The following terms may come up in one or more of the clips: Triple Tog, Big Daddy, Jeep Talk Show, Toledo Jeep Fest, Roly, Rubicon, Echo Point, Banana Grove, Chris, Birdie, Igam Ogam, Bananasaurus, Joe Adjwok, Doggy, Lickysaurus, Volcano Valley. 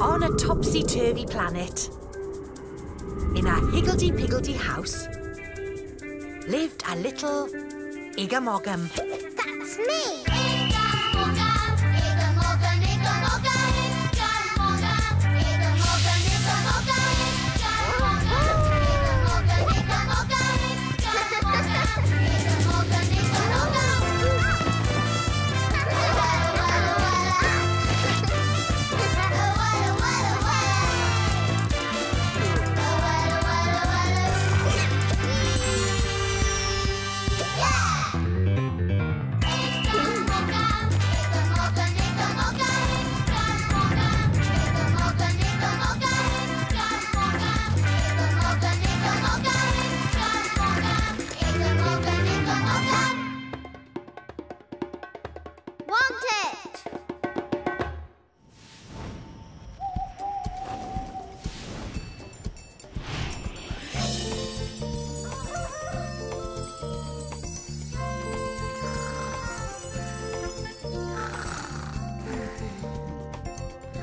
on a topsy-turvy planet, in a higgledy-piggledy house, lived a little Igam Ogam. That's me! Igam Ogam, Igam Ogam, Igam Ogam, Igam Ogam, Igam Ogam, Igam Ogam, Igam Ogam, Igam Ogam, Igam Ogam, Igam Ogam, Igam Ogam, Igam Ogam.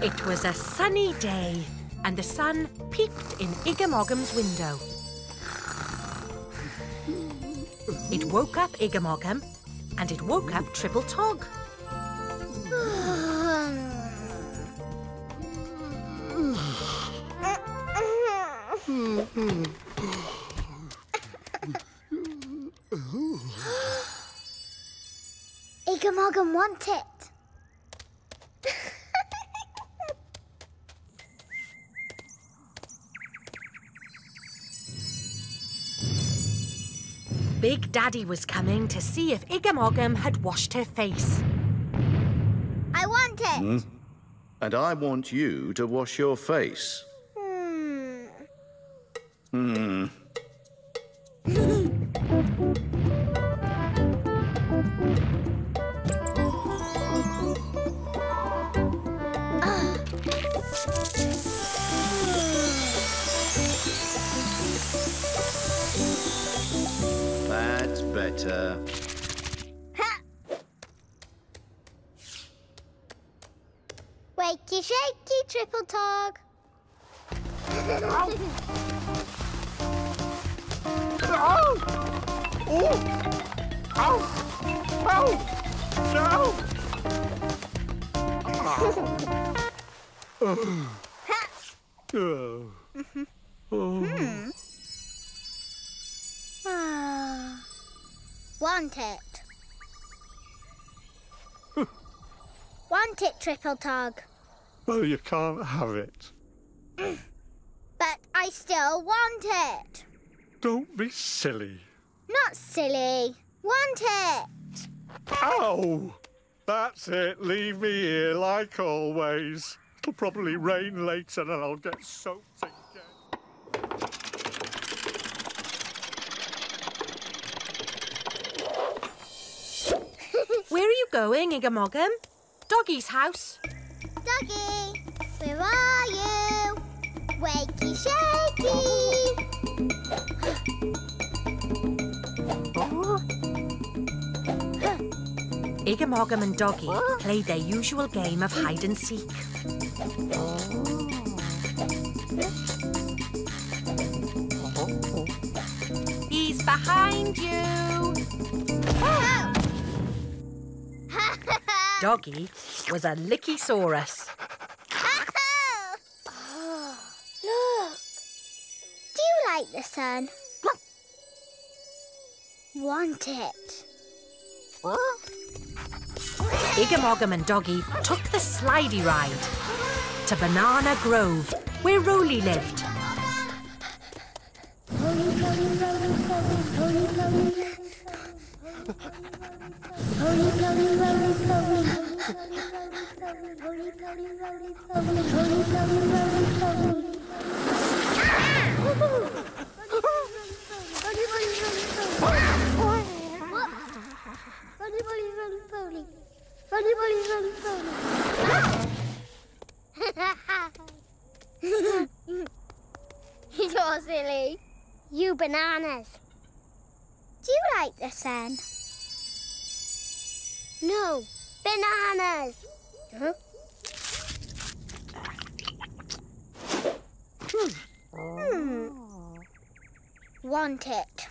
It was a sunny day, and the sun peeped in Igam Ogam's window. It woke up Igam Ogam, and it woke up Triple Tog. Igam Ogam wants it. Big Daddy was coming to see if Igam Ogam had washed her face. I want it. Mm. And I want you to wash your face. Hmm. Hmm. Better. Ha. Wakey shakey, Triple Tog. Want it. Want it, Triple Tog. Well, you can't have it. But I still want it. Don't be silly. Not silly. Want it. Ow! That's it. Leave me here like always. It'll probably rain later and I'll get soaked again. Where are you going, Igam Ogam? Doggy's house. Doggy, where are you? Wakey shaky. Oh. Huh. Igam Ogam and Doggy played their usual game of hide and seek. Oh. He's behind you. Oh. Doggy was a Lickysaurus. Oh, look! Do you like the sun? Want it? What? Igam Ogam and Doggy took the slidey ride to Banana Grove, where Roly lived. Roly, Roly, Roly, Roly, Roly, Roly. You're silly. You bananas. Do you like the sun? No, bananas! Huh? Want it.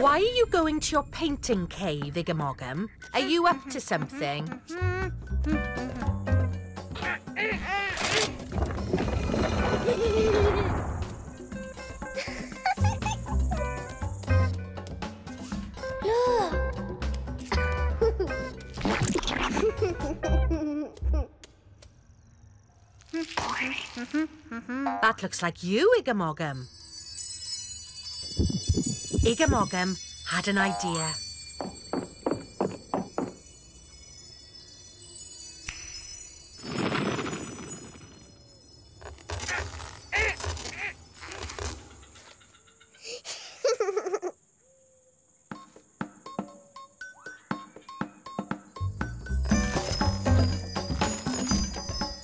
Why are you going to your painting cave, Igam Ogam? Are you up to something? That looks like you, Igam Ogam. Igam Ogam had an idea.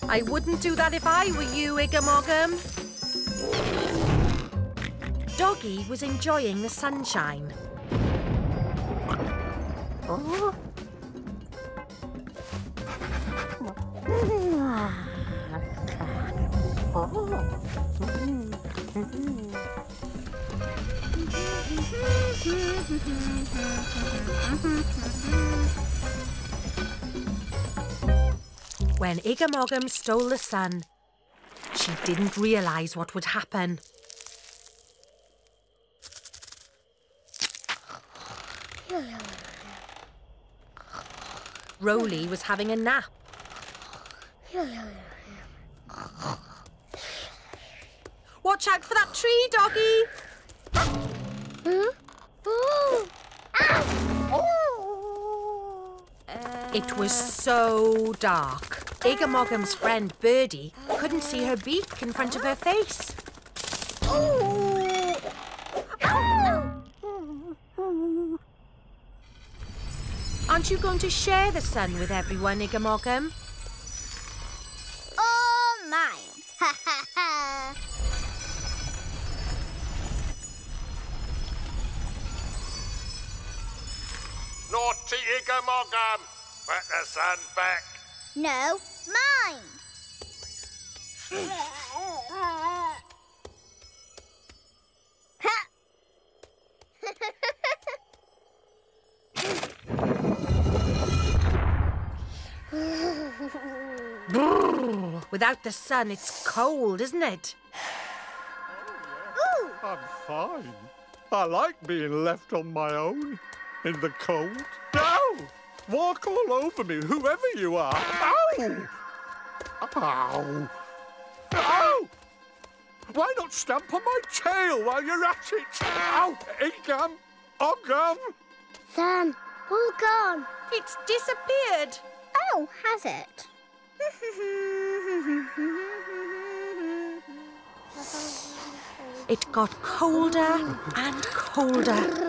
I wouldn't do that if I were you, Igam Ogam. Doggy was enjoying the sunshine. Oh. When Igam Ogam stole the sun, she didn't realise what would happen. Roly was having a nap. Watch out for that tree, Doggy! It was so dark. Igam Ogam's friend Birdie couldn't see her beak in front of her face. Aren't you going to share the sun with everyone, Igam Ogam? All mine. Ha ha ha. Naughty Igam Ogam. Put the sun back. No, mine. Without the sun, it's cold, isn't it? Ooh. I'm fine. I like being left on my own in the cold. No! Walk all over me, whoever you are. Ow! Ow! Ow! Why not stamp on my tail while you're at it? Ow! Igam! Ogam! Sun, all gone. It's disappeared. Oh, has it? It got colder and colder.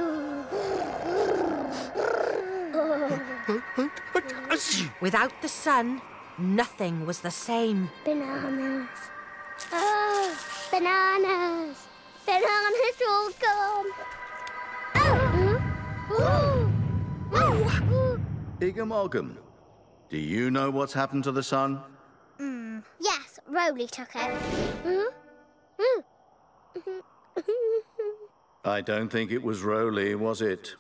Without the sun, nothing was the same. Bananas. Oh, bananas. Bananas all gone. Oh. Oh. Igam Ogam. Do you know what's happened to the sun? Yes, Roly took it. I don't think it was Roly, was it?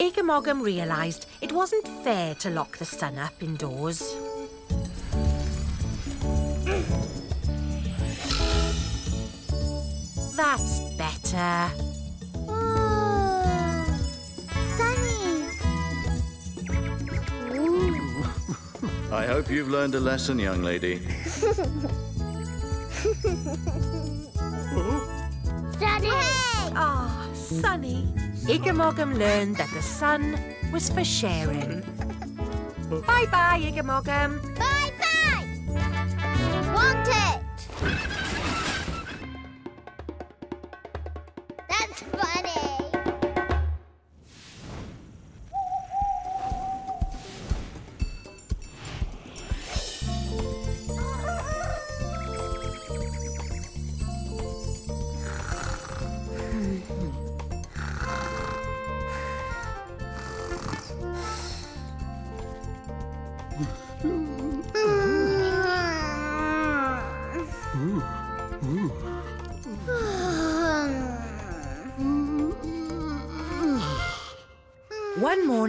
Igam Ogam realised it wasn't fair to lock the sun up indoors. That's better. I hope you've learned a lesson, young lady. Sunny! Hey! Oh, Sunny. Igam Ogam learned that the sun was for sharing. Bye-bye, Igam Ogam. Bye-bye! Want it? That's funny.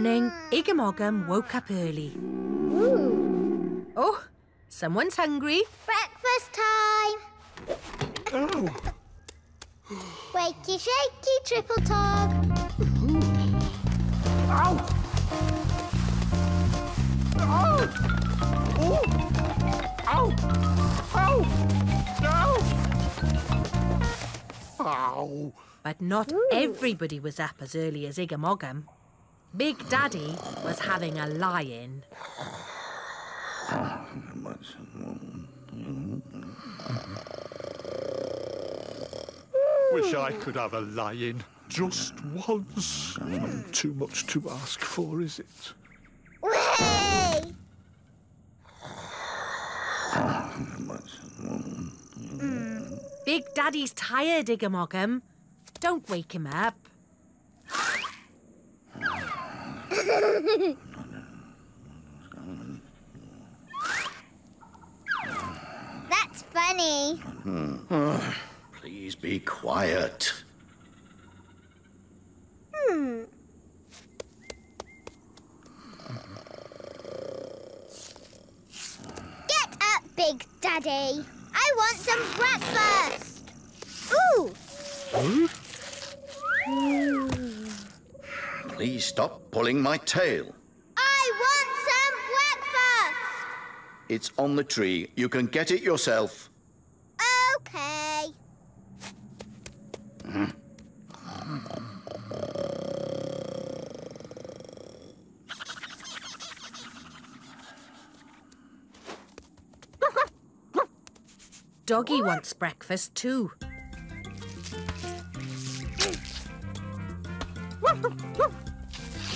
morning, Igam Ogam woke up early. Ooh. Oh, someone's hungry. Breakfast time. Oh. Wakey shakey, Triple Tog. Ow. Ow. Ooh. Ow. Ow. Ow. Ow. But not everybody was up as early as Igam Ogam. Big Daddy was having a lie-in. Wish I could have a lie-in just once. Too much to ask for, is it? Way! Big Daddy's tired, Igam Ogam. Don't wake him up. That's funny. Please be quiet. Get up, Big Daddy. I want some breakfast. Ooh. Please stop pulling my tail. I want some breakfast. It's on the tree. You can get it yourself. Okay. Doggy wants breakfast too.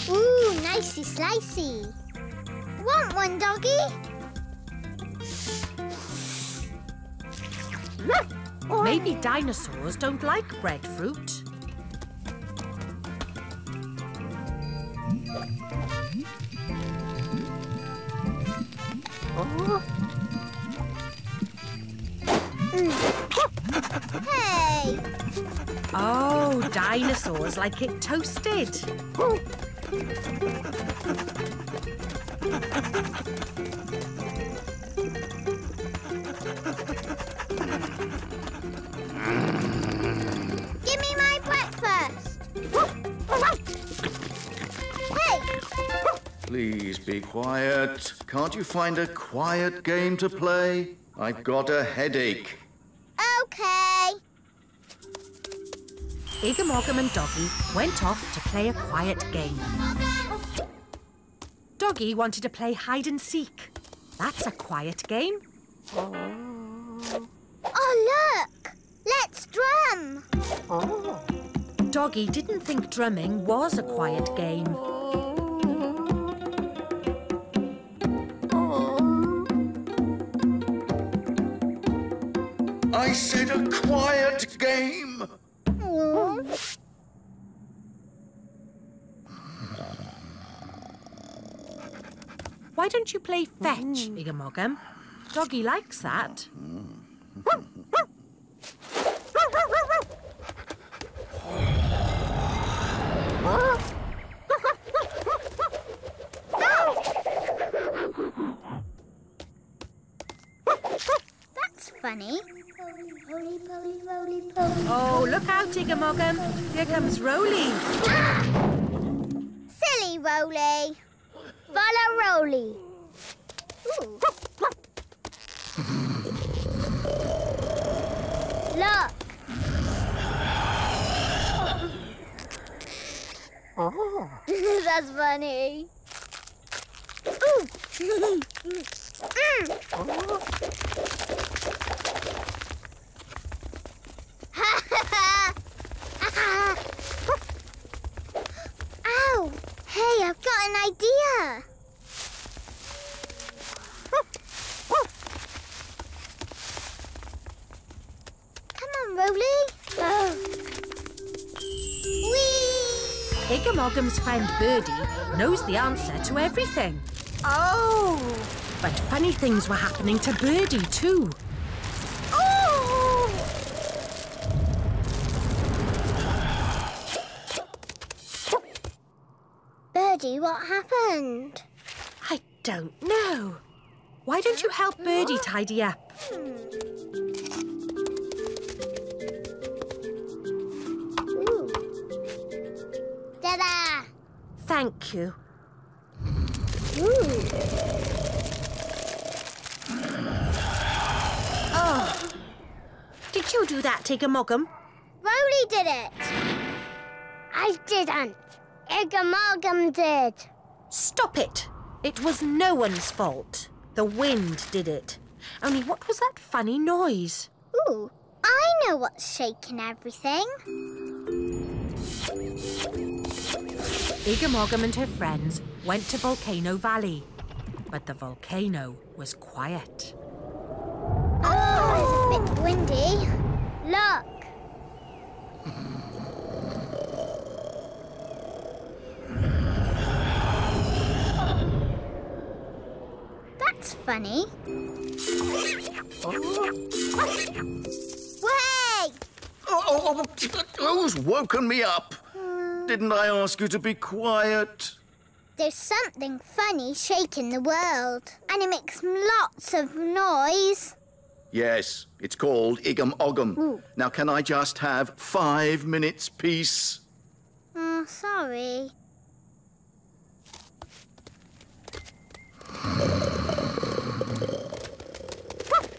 Ooh, nicey slicey. Want one, Doggy? Maybe dinosaurs don't like breadfruit. Hey! Oh, dinosaurs like it toasted. Give me my breakfast. Hey! Please be quiet. Can't you find a quiet game to play? I've got a headache. Okay. Igam Ogam and Doggy went off to play a quiet game. Doggy wanted to play hide and seek. That's a quiet game. Oh, look! Let's drum! Oh. Doggy didn't think drumming was a quiet game. I said a quiet game! Aww. Why don't you play fetch, Igam Ogam? Doggy likes that. That's funny. Oh, look out, Igam Ogam. Here comes Roly. Ah! Silly Roly. Follow Roly. Look. Oh. That's funny. Ooh. Ow! Hey, I've got an idea. Come on, Roly. Oh. Whee! Igam Ogam's friend Birdie knows the answer to everything. Oh! But funny things were happening to Birdie too. Birdie what happened? I don't know. Why don't you help Birdie tidy up? Ooh. Ta-da! Thank you. Ooh. Oh. Did you do that, Igam Ogam? Roly did it. I didn't. Igam Ogam did. Stop it. It was no one's fault. The wind did it. Only what was that funny noise? Ooh, I know what's shaking everything. Igam Ogam and her friends went to Volcano Valley, but the volcano was quiet. Oh, it's a bit windy. Look. That's funny. Way! Oh, who's woken me up? Didn't I ask you to be quiet? There's something funny shaking the world, and it makes lots of noise. Yes, it's called Igam Ogam. Ooh. Now, can I just have 5 minutes peace? Oh, sorry.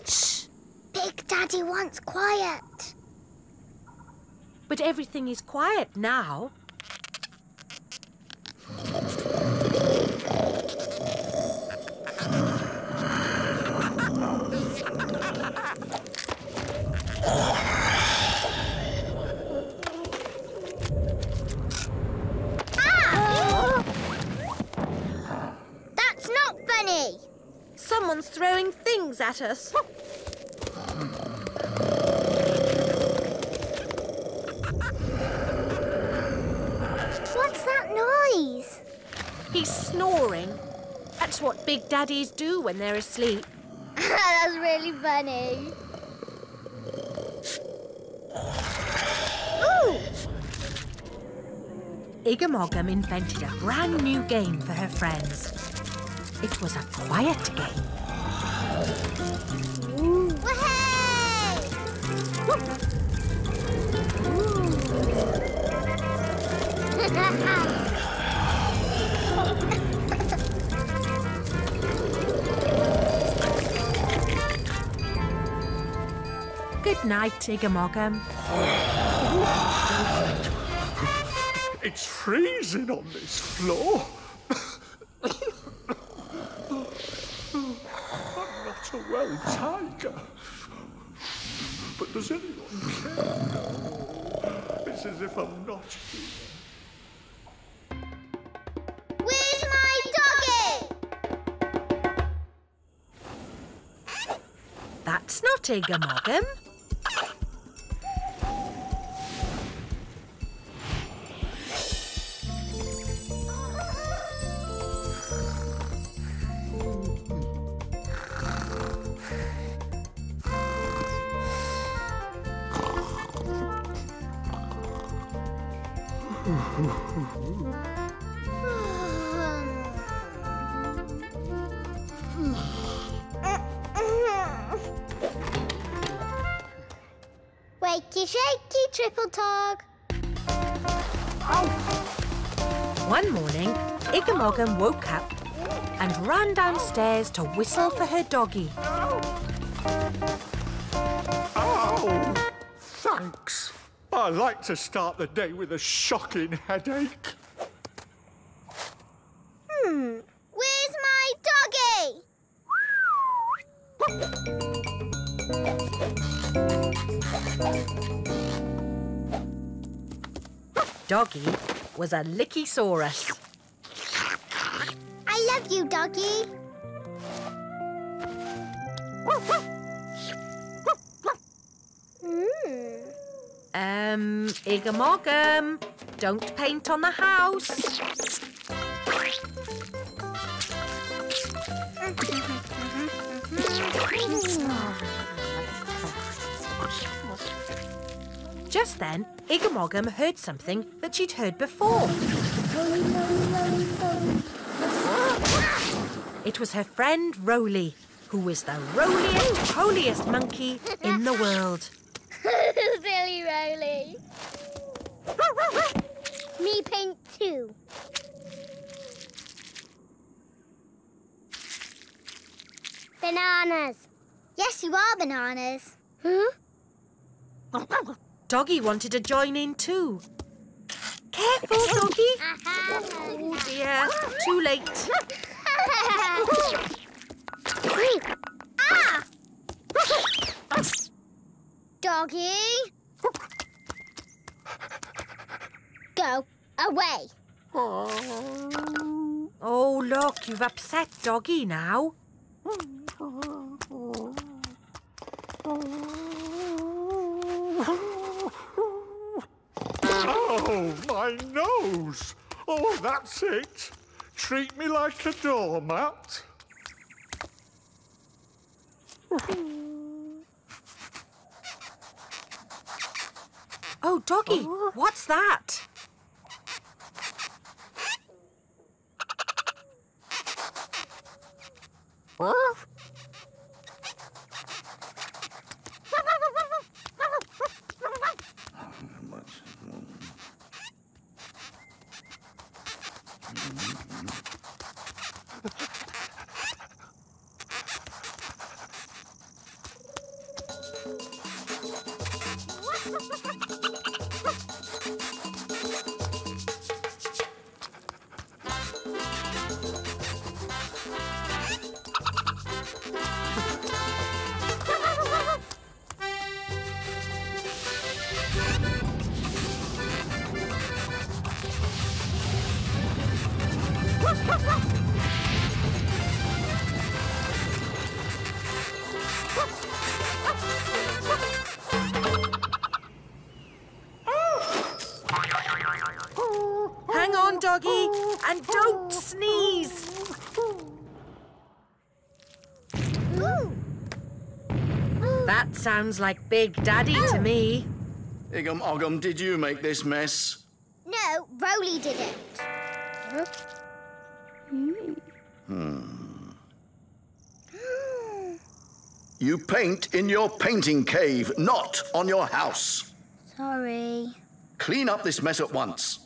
Shh! Big Daddy wants quiet. But everything is quiet now. That's not funny. Someone's throwing things at us. What's that noise? He's snoring. That's what big daddies do when they're asleep. That's really funny. Ooh! Igam Ogam invented a brand new game for her friends. It was a quiet game. Ooh. Whoa-hey! Good night, Igam Ogam. It's freezing on this floor. I'm not a well tiger. But does anyone care? It's as if I'm not here. That's not Igam Ogam. Wakey shaky, Triple Tog. One morning, Igam Ogam woke up and ran downstairs to whistle for her doggy. Oh, thanks. I like to start the day with a shocking headache. Where's my doggy? Doggy was a Lickysaurus. I love you, Doggy. Igam Ogam, don't paint on the house. Just then, Igam Ogam heard something that she'd heard before. It was her friend Roly, who is the rolliest, holiest monkey in the world. Silly Roly. Me paint too. Bananas. Yes, you are, Bananas. Huh? Doggy wanted to join in too. Careful, Doggy. Oh dear, too late. Ah! Doggy, go away. Oh, look, you've upset Doggy now. Oh, my nose. Oh, that's it. Treat me like a doormat. Oh, Doggy, what's that? And don't sneeze. That sounds like Big Daddy to me. Igam Ogam, did you make this mess? No, Roly did it. You paint in your painting cave, not on your house. Sorry. Clean up this mess at once.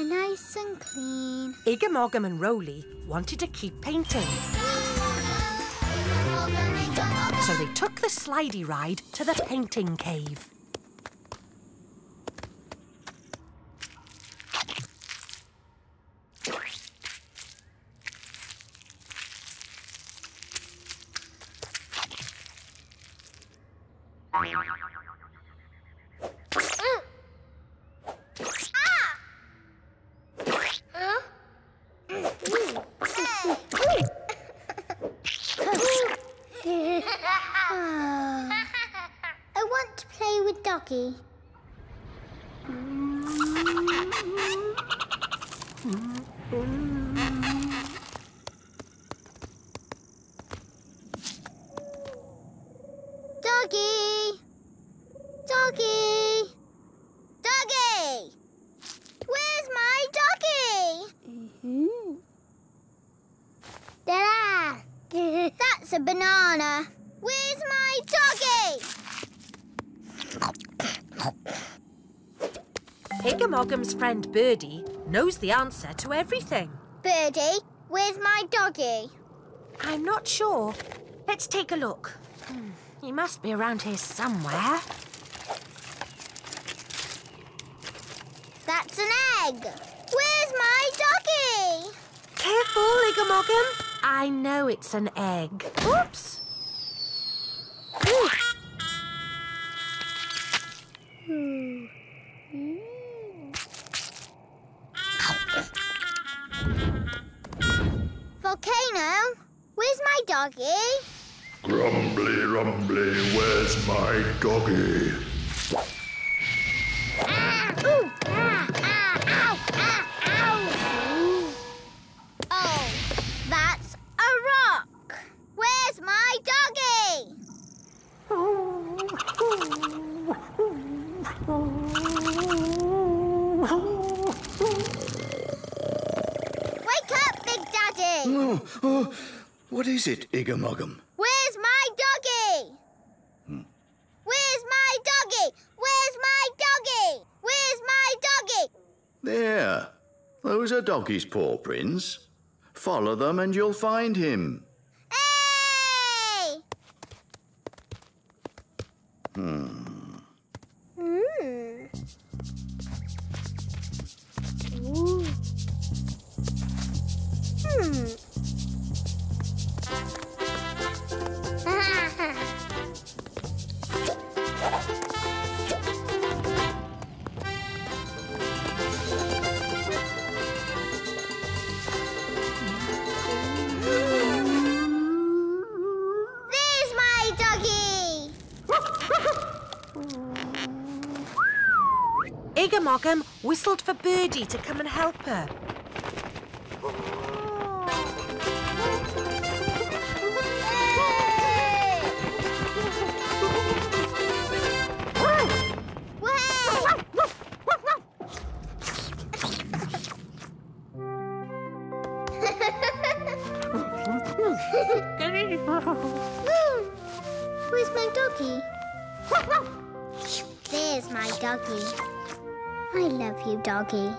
Nice and clean. Igam Ogam and Roly wanted to keep painting. So they took the slidey ride to the painting cave. Ogum's friend Birdie knows the answer to everything. Birdie, where's my doggy? I'm not sure. Let's take a look. He must be around here somewhere. That's an egg. Where's my doggy? Careful, Igam Ogam. I know it's an egg. Oops. Volcano, where's my doggy? Grumbly rumbly, where's my doggy? Ah, ooh, ah, ah, ow, ah, ow. Oh, that's a rock. Where's my doggy? Wake up, Big Daddy. Oh, oh, what is it, Igam Ogam? Doggy's paw prints. Follow them and you'll find him. Hey! Ogam whistled for Birdie to come and help her. Where's my doggy? There's my doggy. I love you, Doggy.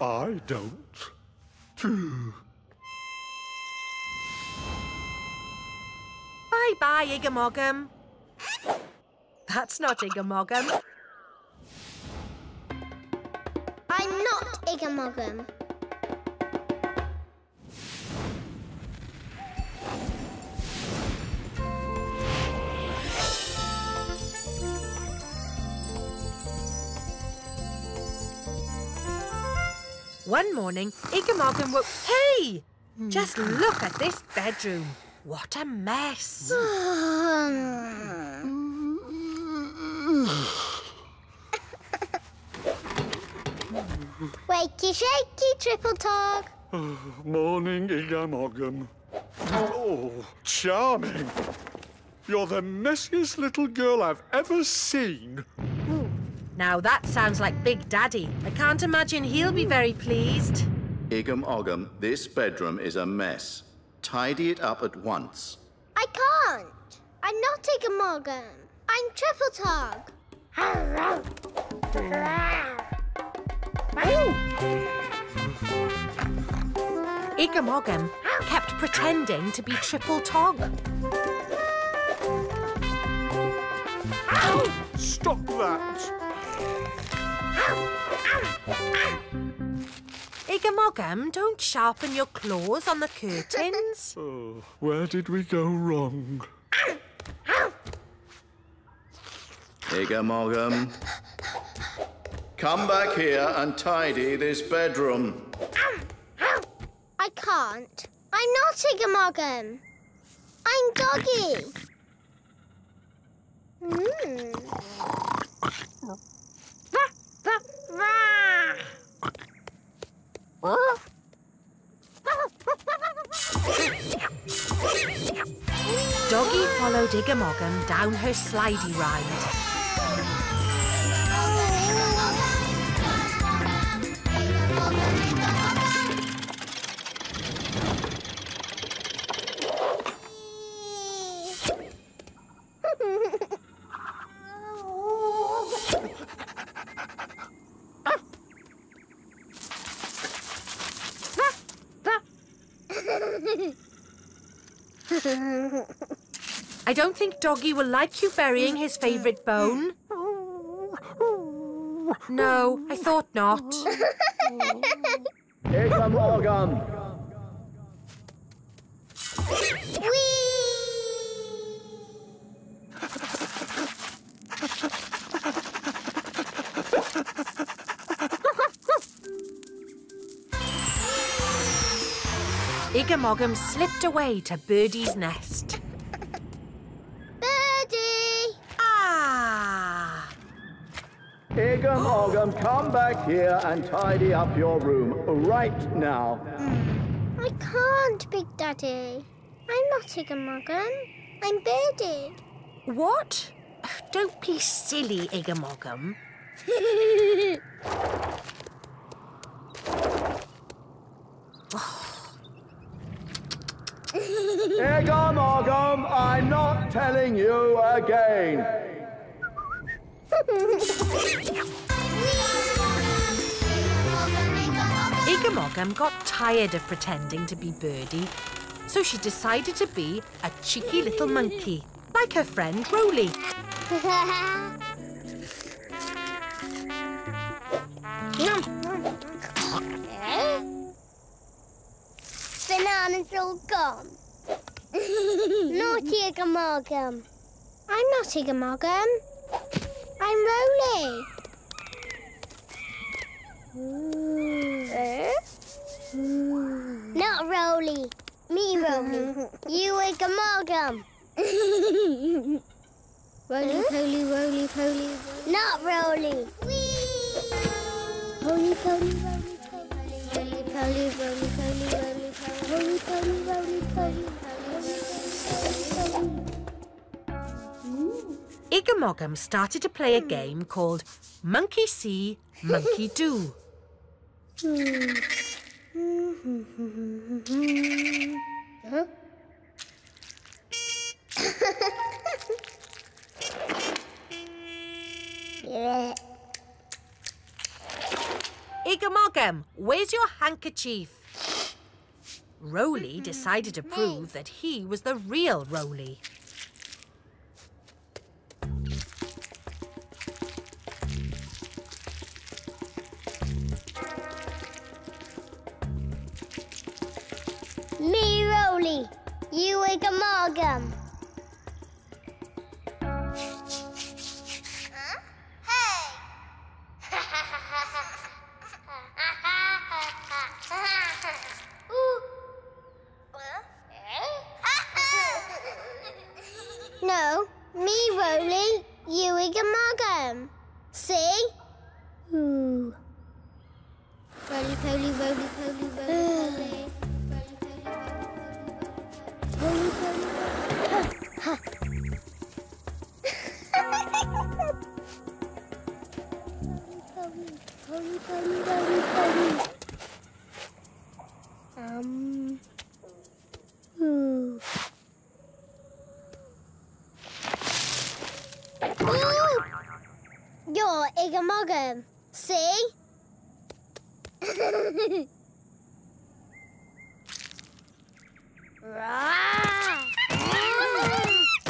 I don't, too. Bye-bye, Igam Ogam. That's not Igam Ogam. I'm not Igam Ogam. One morning, Igam Ogam woke... Hey! Just look at this bedroom. What a mess. Wakey shaky, Triple Tog. Oh, morning, Igam Ogam. Oh, charming. You're the messiest little girl I've ever seen. Now, that sounds like Big Daddy. I can't imagine he'll be very pleased. Igam Ogam, this bedroom is a mess. Tidy it up at once. I can't. I'm not Igam Ogam. I'm Triple Tog. Igam Ogam kept pretending to be Triple Tog. Stop that! Igam Ogam, don't sharpen your claws on the curtains. Oh, where did we go wrong? Igam Ogam, come back here and tidy this bedroom. I can't. I'm not Igam Ogam. I'm Doggy. Doggy followed Igam Ogam down her slidey ride. I don't think Doggy will like you burying his favourite bone. No, I thought not. Igam Ogam. Igam Ogam slipped away to Birdie's nest. Birdie! Ah! Igam Ogam, come back here and tidy up your room right now. I can't, Big Daddy. I'm not Igam Ogam. I'm Birdie. What? Don't be silly, Igam Ogam. Igam Ogam, I'm not telling you again. Igam Ogam got tired of pretending to be Birdie, so she decided to be a cheeky little monkey, like her friend Roly. Banana's all gone. Naughty Igam Ogam. I'm not Igam Ogam. I'm Roly. Not Roly. Me, Roly. You Igam Ogam. Roly poly, roly poly. Not Roly. Whee! Roly poly, roly poly. Roly poly, roly poly, roly poly. Roly poly, roly poly. Igam Ogam started to play a game called Monkey See, Monkey Do. Huh? Igam Ogam, where's your handkerchief? Roly decided to prove that he was the real Roly. Me, Roly. You, Igam Ogam. Huh? Hey! No, me, Roly, you, Igam Ogam. See? Ooh. Roly, poly, roly, poly, roly, poly. Ooh. You're Igam Ogam. See?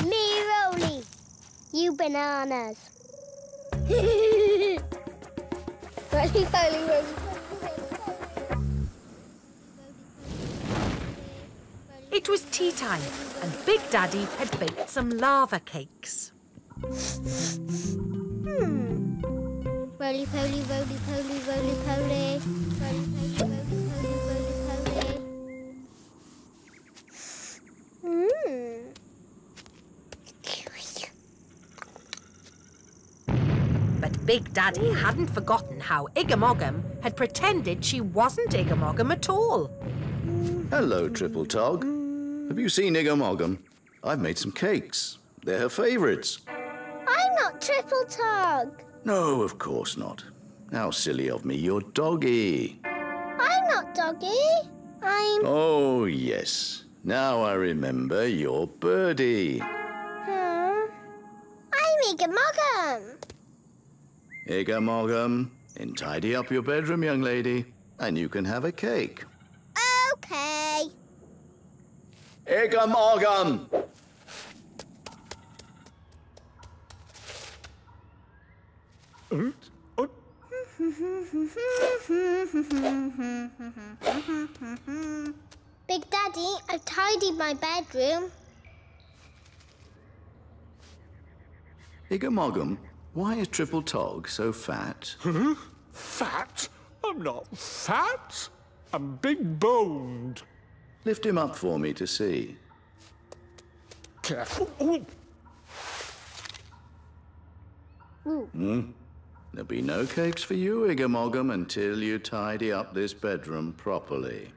Me, Roly. You bananas. Roly, poly, roly. It was tea time, and Big Daddy had baked some lava cakes. Roly poly, roly poly, roly poly. Roly poly, roly poly, roly poly. But Big Daddy hadn't forgotten how Igam Ogam had pretended she wasn't Igam Ogam at all. Hello, Triple Tog. Have you seen Igam Ogam? I've made some cakes. They're her favourites. I'm not Triple Tog. No, of course not. How silly of me. You're Doggy. I'm not Doggy. I'm... Oh, yes. Now I remember you're Birdie. I'm Igam Ogam. Igam Ogam, and tidy up your bedroom, young lady, and you can have a cake. OK. Igam Ogam! Big Daddy, I've tidied my bedroom. Igam Ogam, why is Triple Tog so fat? Fat? I'm not fat. I'm big-boned. Lift him up for me to see. Careful. Hmm? There'll be no cakes for you, Igam Ogam, until you tidy up this bedroom properly.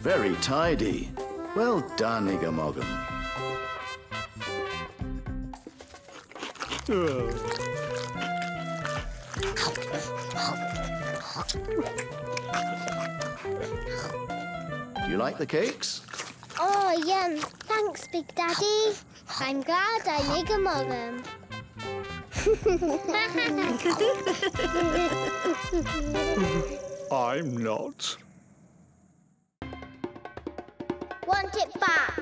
Very tidy. Well done, Igam Ogam. Do you like the cakes? Oh, yum. Thanks, Big Daddy. I'm glad I'm Igam Ogam. I'm not. Want it back.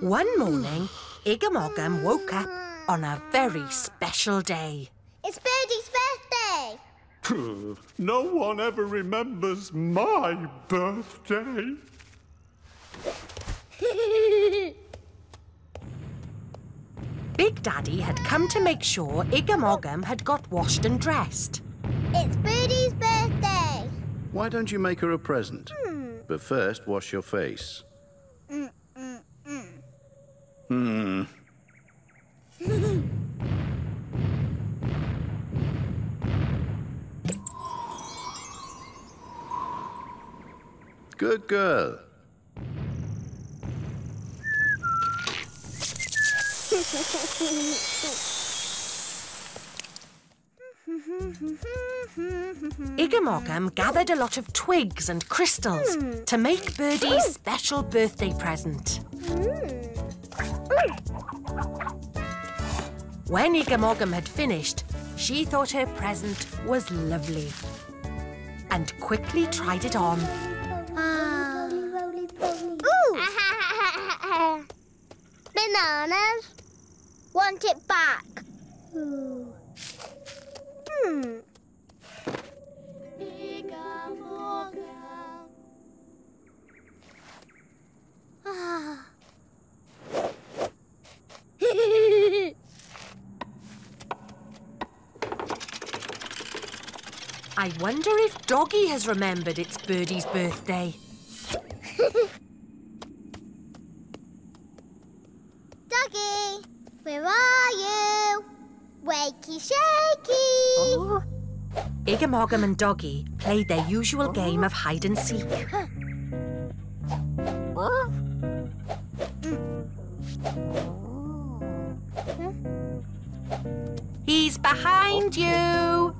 One morning, Igam Ogam woke up on a very special day. It's Birdie's birthday! No one ever remembers my birthday. Big Daddy had come to make sure Igam Ogam had got washed and dressed. It's Birdie's birthday! Why don't you make her a present? But first, wash your face. Good girl. Igam Ogam gathered a lot of twigs and crystals to make Birdie's special birthday present. When Igam Ogam had finished, she thought her present was lovely and quickly tried it on. Ooh. Bananas. Want it back. Ooh. Igam Ogam. Ah. I wonder if Doggy has remembered it's Birdie's birthday. Doggy, where are you? Wakey shakey! Oh. Igam Ogam and Doggy played their usual game of hide and seek. He's behind you!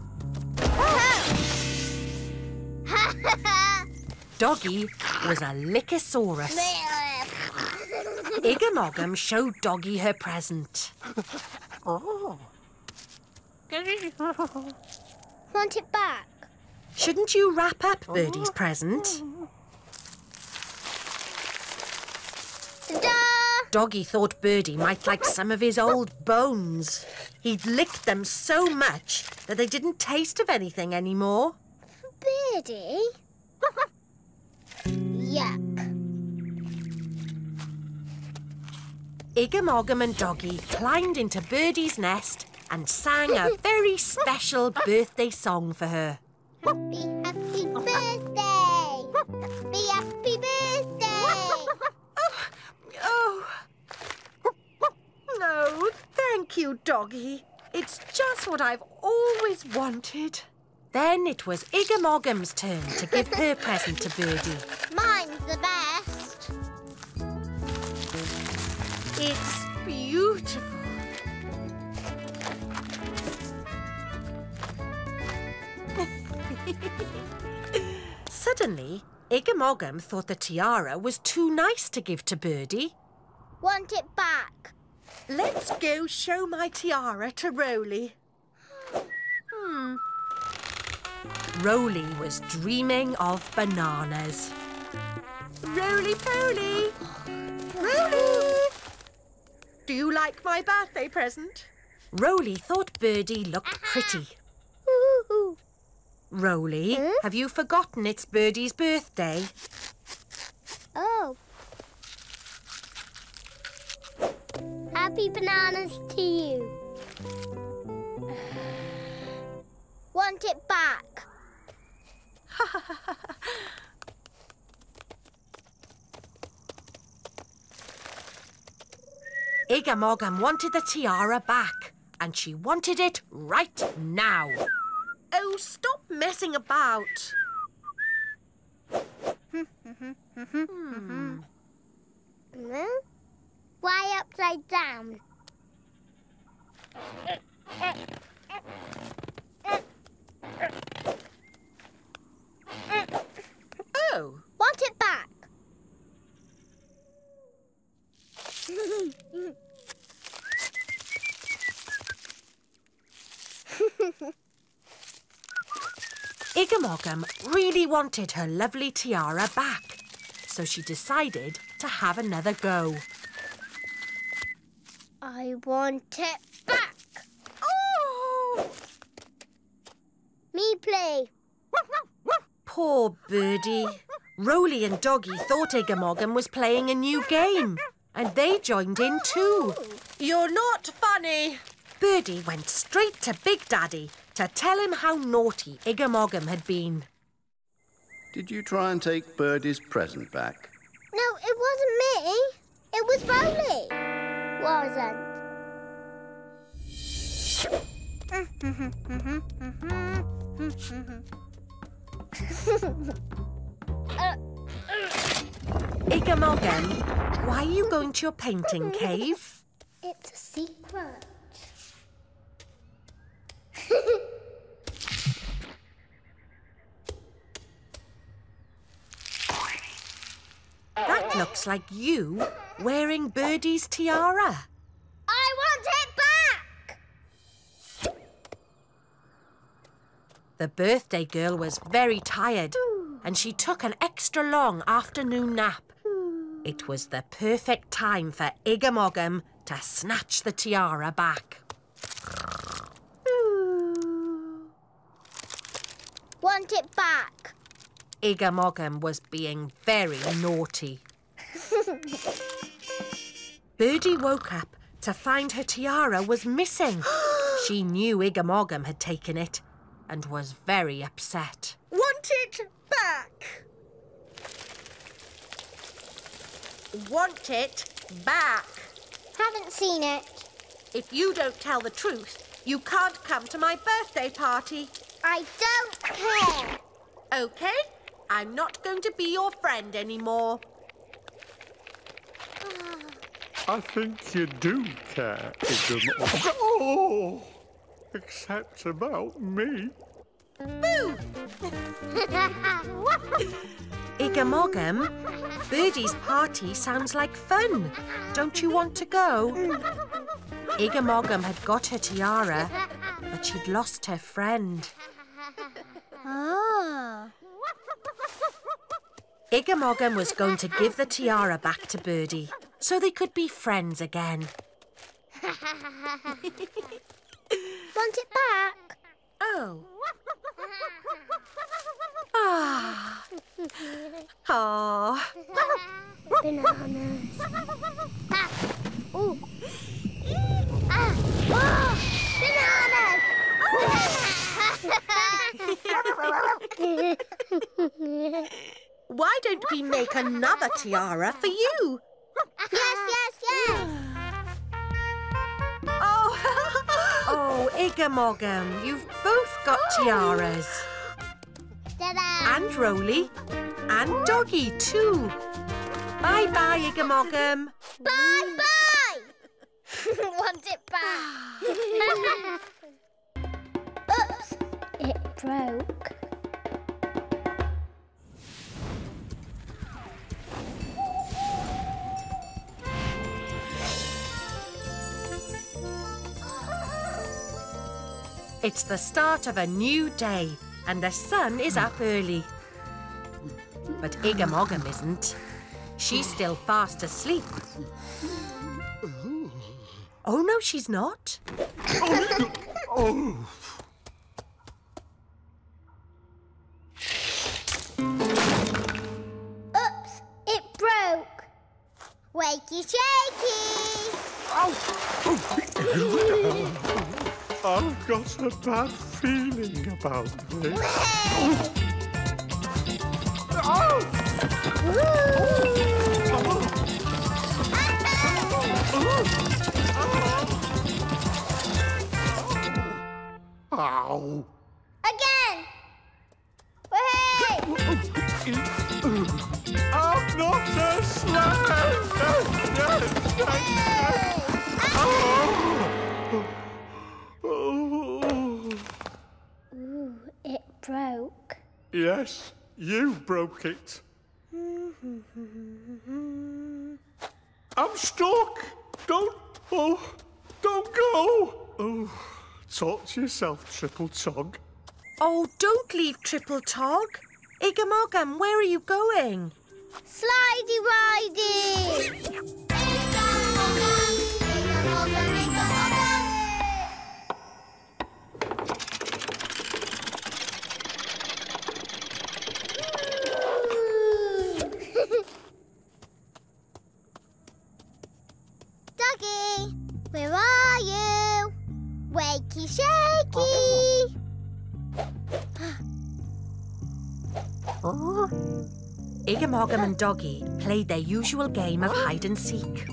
Doggy was a Lickysaurus. Igam Ogam showed Doggy her present. Want it back? Shouldn't you wrap up Birdie's present? Doggy thought Birdie might like some of his old bones. He'd licked them so much that they didn't taste of anything anymore. Birdie? Yuck. Igam Ogam and Doggy climbed into Birdie's nest and sang a very special birthday song for her. Happy, happy birthday! Happy, happy birthday! Oh, no, thank you, Doggy. It's just what I've always wanted. Then it was Igam Ogam's turn to give her present to Birdie. Mine's the best. It's beautiful. Suddenly, Igam Ogam thought the tiara was too nice to give to Birdie. want it back. Let's go show my tiara to Roly. Roly was dreaming of bananas. Roly-poly! Roly! Do you like my birthday present? Roly thought Birdie looked pretty. Ooh. Roly, have you forgotten it's Birdie's birthday? Oh. Happy bananas to you. Want it back. Igam Ogam wanted the tiara back, and she wanted it right now. Oh, stop messing about. Why upside down? Oh. Want it back. Igam Ogam really wanted her lovely tiara back, so she decided to have another go. I want it back. Oh! Me play. Poor Birdie. Roly and Doggy thought Igam Ogam was playing a new game, and they joined in too. You're not funny. Birdie went straight to Big Daddy to tell him how naughty Igam Ogam had been. Did you try and take Birdie's present back? No, it wasn't me. It was Roly. Igam Ogam, why are you going to your painting cave? It's a secret. That looks like you wearing Birdie's tiara. I want it back! The birthday girl was very tired and she took an extra long afternoon nap. It was the perfect time for Igam Ogam to snatch the tiara back. Want it back. Igam Ogam was being very naughty. Birdie woke up to find her tiara was missing. She knew Igam Ogam had taken it and was very upset. Want it back. Want it back. Haven't seen it. If you don't tell the truth, you can't come to my birthday party. I don't care. OK, I'm not going to be your friend anymore. I think you do care, Igam Ogam. Oh, except about me. Boo! Igam Ogam, Birdie's party sounds like fun. Don't you want to go? Igam Ogam had got her tiara, but she'd lost her friend. Igam Ogam was going to give the tiara back to Birdie so they could be friends again. Want it back? Oh. Ah. Ah. Bananas. Ah. Ooh. Ah. Oh. Bananas. Why don't we make another tiara for you? Yes. Oh, Igam Ogam, you've both got tiaras. Ta-da! And Roly, and Doggy too. Bye-bye, Igam Ogam. Bye-bye! Want it back. Oops, it broke. It's the start of a new day, and the sun is up early. But Igam Ogam isn't. She's still fast asleep. Oh, no, she's not. Oh. Oops, it broke. Wakey shakey. Oh. I've got a bad feeling about this. Ow. Again! Wahey! I'm not a slave! Ooh, it broke. Yes, you broke it. I'm stuck! Don't go! Oh. Talk to yourself, Triple Tog. Oh, don't leave, Triple Tog. Igam Ogam, where are you going? Slidey Widey! Igam Ogam, Igam Ogam, Igam Ogam! Doggy, where are you? Wakey shakey! Oh. Igam Ogam and Doggy played their usual game of hide and seek.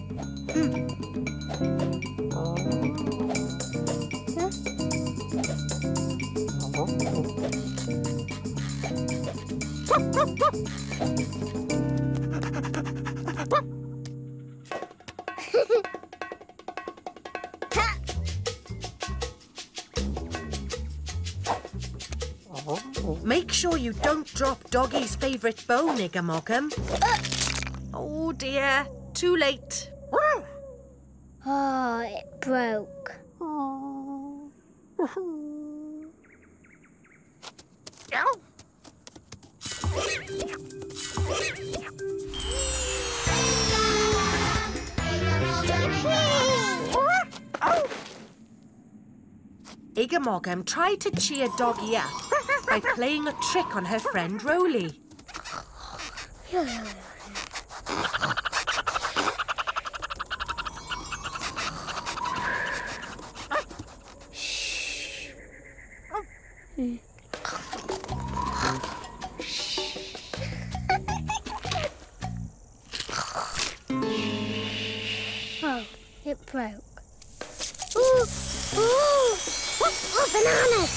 Make sure you don't drop Doggy's favourite bone, Igam Ogam. Oh, dear. Too late. Oh, it broke. Oh. Igam Ogam tried to cheer Doggy up by playing a trick on her friend Roly. Oh, it broke. Ooh, ooh, bananas!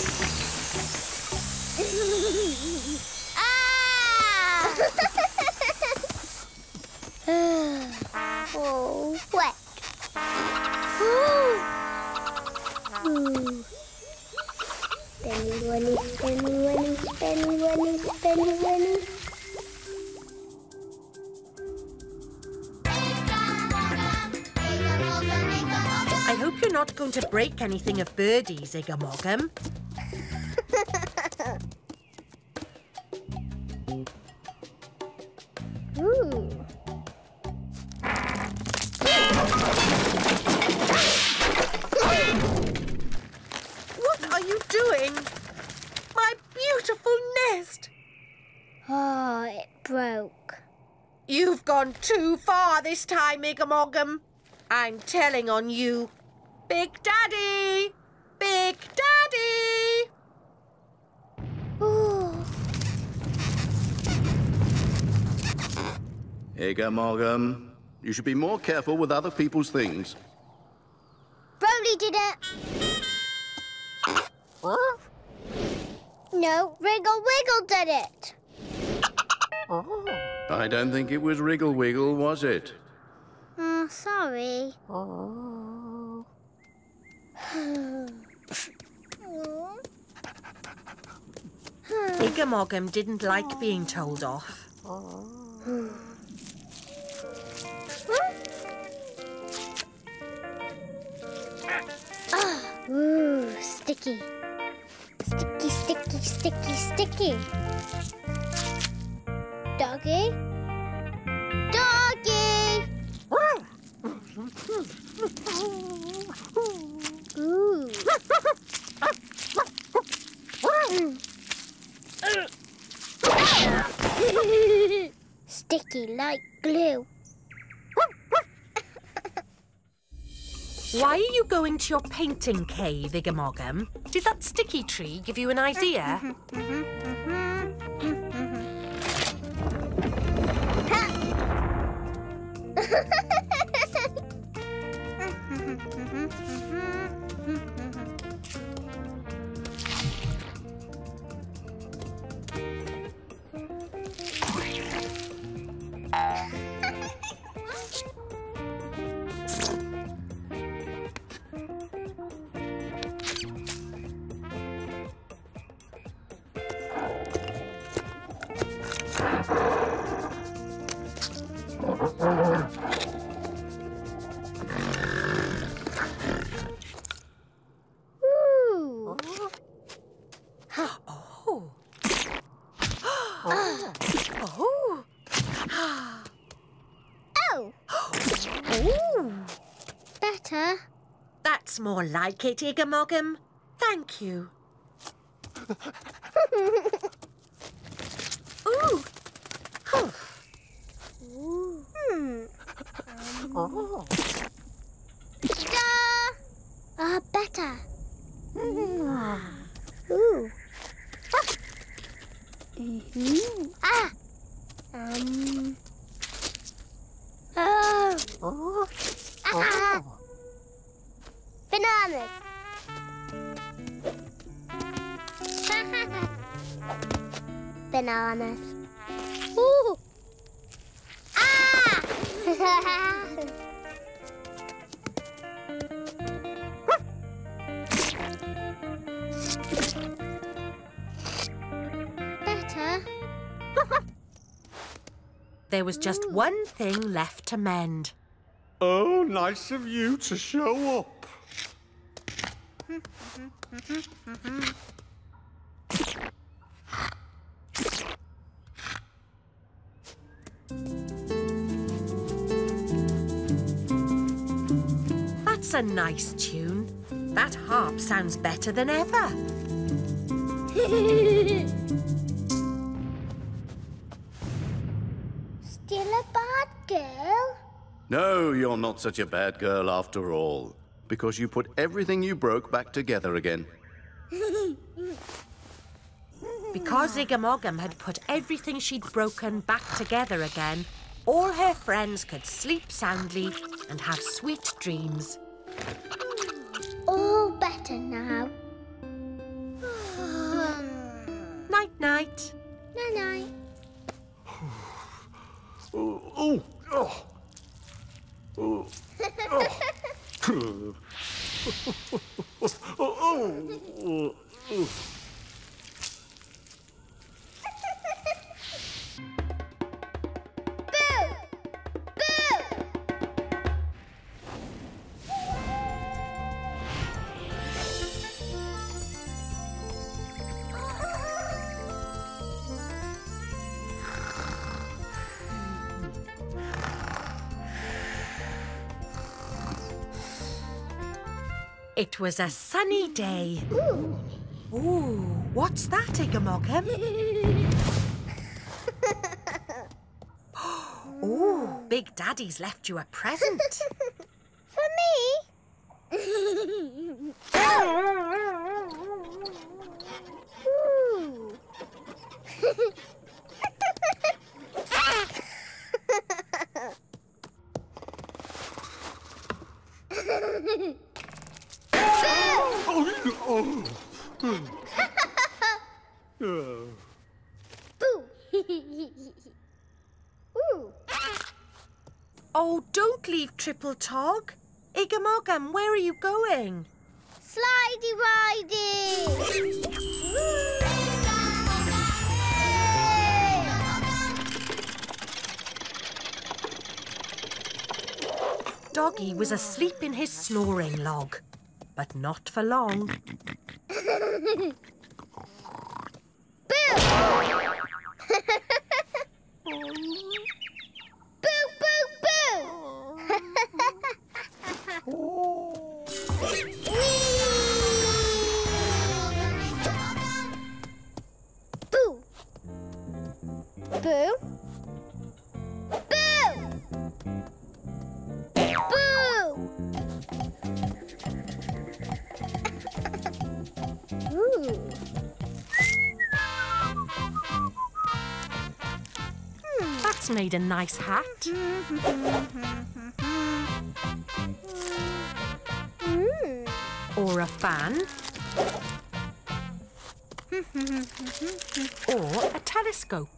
Ah! Oh, wet. Spinny, winny, spinny, winny, spinny, winny, spinny, winny. I hope you're not going to break anything of Birdie's, Igam Ogam. Too far this time, Igam Ogam. I'm telling on you. Big Daddy! Big Daddy! Igam Ogam, you should be more careful with other people's things. Roly did it. Huh? No, Wriggle Wiggle did it. Oh. I don't think it was Wriggle Wiggle, was it? Oh, sorry. Oh. Igam Ogam didn't like being told off. Oh. Ooh, sticky. sticky, sticky. Doggy? Doggy! Ooh. Sticky like glue. Why are you going to your painting cave, Igam Ogam? Did that sticky tree give you an idea? More like it, Igam Ogam. Thank you. Ooh. Oh. Ooh. Hmm. Oh. Ah, better. Mm. Ooh. Ah. Mm-hmm. Ah. Oh. Oh. Ah. Oh. Bananas. Bananas. Ooh. Ah! Better. There was just one thing left to mend. Oh, nice of you to show up. That's a nice tune. That harp sounds better than ever. Still a bad girl? No, you're not such a bad girl after all. Because you put everything you broke back together again. Because Igam Ogam had put everything she'd broken back together again, all her friends could sleep soundly and have sweet dreams. All better now. Night-night. Night-night. Oh, oh, oh, oh. Oh, oh, oh, oh. Boo! Boo! It was a sunny day. Ooh, ooh, what's that, Igam Ogam? Ooh, Big Daddy's left you a present. For me? Ooh. Oh. Oh. Boo! Ooh. Oh, don't leave, Triple Tog. Igam Ogam, where are you going? Slidey ridey! Doggy was asleep in his snoring log, but not for long. That's made a nice hat. Or a fan. Or a telescope.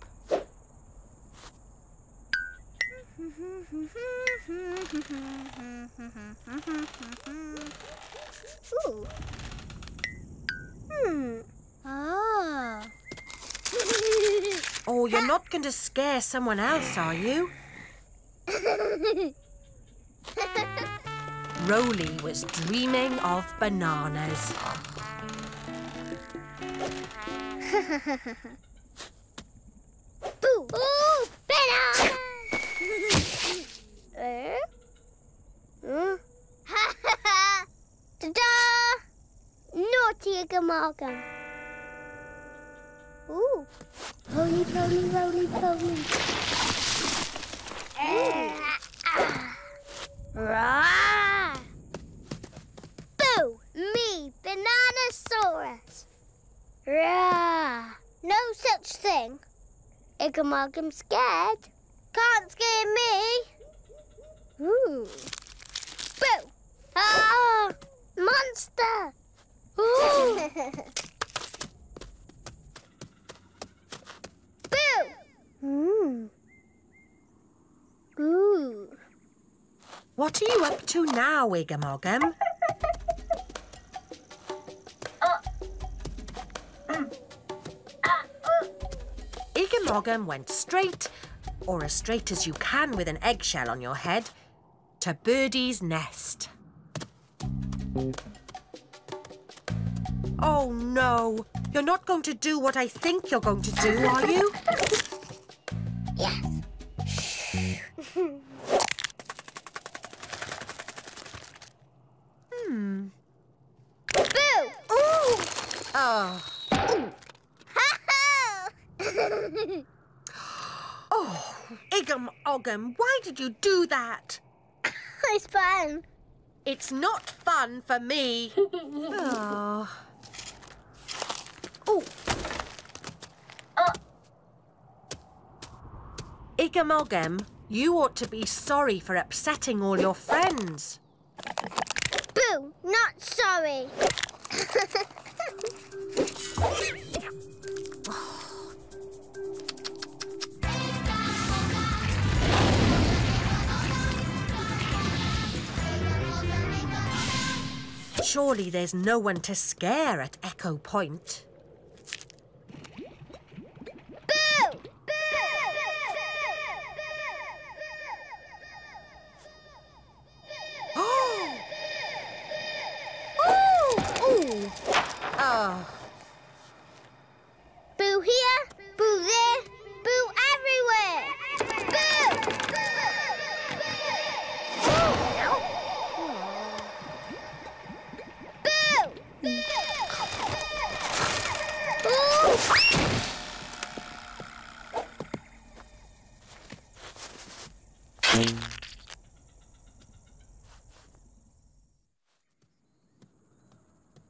Ooh. Ah. Oh, you're not going to scare someone else, are you? Roly was dreaming of bananas. Boo! Ooh, bananas! Ta-da! Naughty Igam Ogam. Ooh. Roly, roly, roly, roly. Rawr! Boo! Me, Bananasaurus. Rawr! No such thing. Igam Ogam scared. Can't scare me. Ooh. Boo! Ah! Monster! Ooh! Boo! Mm. Ooh. What are you up to now, Igam Ogam? Igam Ogam went straight, or as straight as you can with an eggshell on your head, to Birdie's nest. Oh, no. You're not going to do what I think you're going to do, are you? Yes. Boo! Ooh! Oh. Oh, Igam Ogam, why did you do that? It's fun. It's not fun for me. Oh. Ooh. Oh. Igam Ogam, you ought to be sorry for upsetting all your friends. Boo! Not sorry. Surely there's no one to scare at Echo Point. Boo! Boo! Boo! Boo! Oh! Ooh! Oh! Boo here, boo there, boo everywhere! Boo!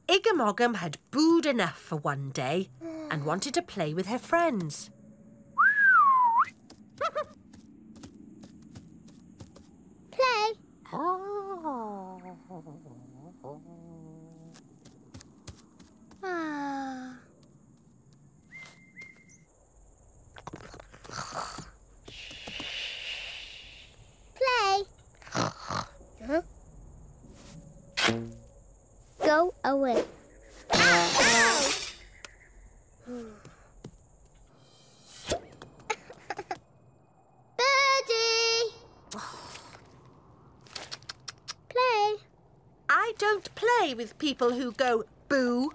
Igam Ogam had booed enough for one day and wanted to play with her friends. Play. Ah. Play. Huh? Go away. Ow, ow. Birdie. Play. I don't play with people who go boo.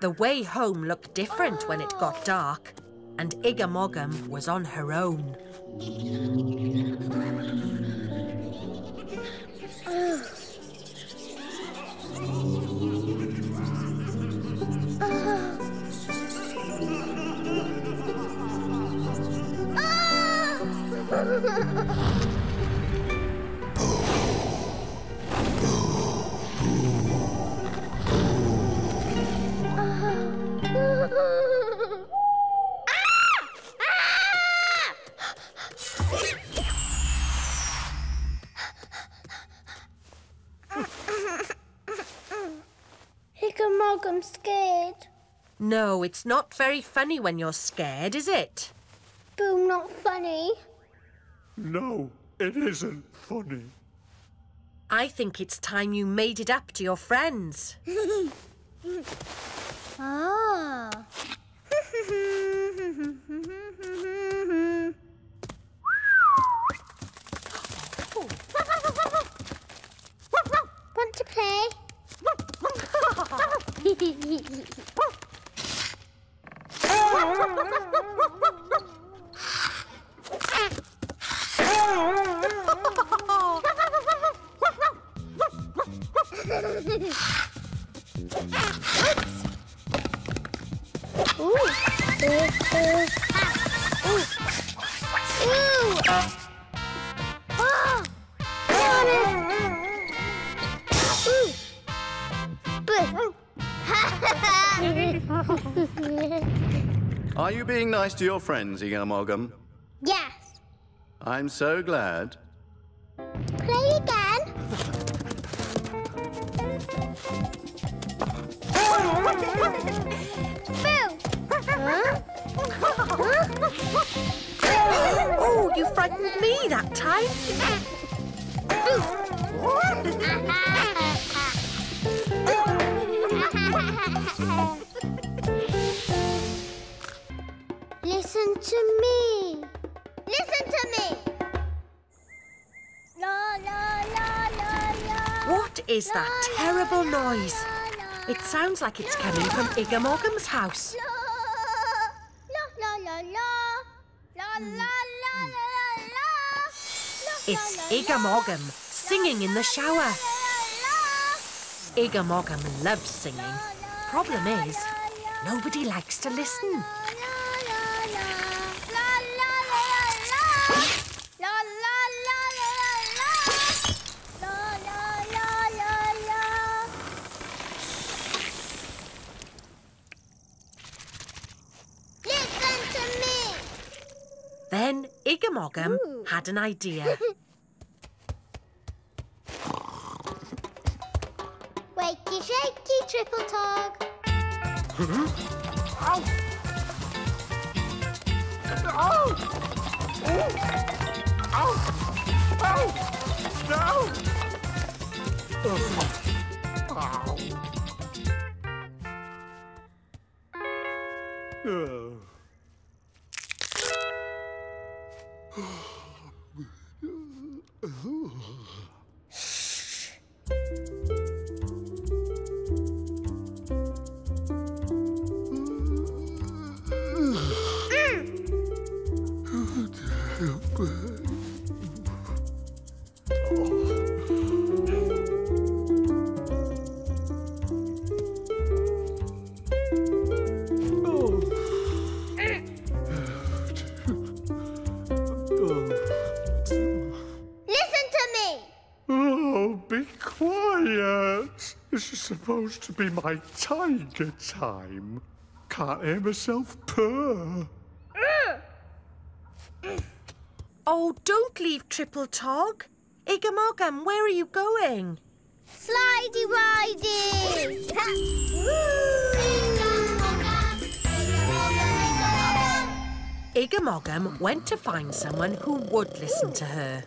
The way home looked different when it got dark, and Igam Ogam was on her own. Boo, boo, boo, boo. scared. No, it's not very funny when you're scared, is it? Boom, not funny. No, it isn't funny. I think it's time you made it up to your friends. Ah. Want to play? Are you being nice to your friends, Igam Ogam? Yes. I'm so glad. Play again. Oh, you frightened me that time. Listen to me. Listen to me. La, la, la, la, la. What is that terrible noise? It sounds like it's coming from Igam Ogam's house. La, la, la, la, la, la, la. It's Igam Ogam singing in the shower. Igam Ogam loves singing. Problem is, nobody likes to listen. Then Igam Ogam had an idea. Wakey shakey, Triple Tog. Ow. Ow. Ow. Ow. Ow. Ow. Ow. Shh. This is supposed to be my tiger time. Can't hear myself purr. Oh, don't leave, Triple Tog. Igam Ogam, where are you going? Slidey widey! Igam Ogam went to find someone who would listen to her.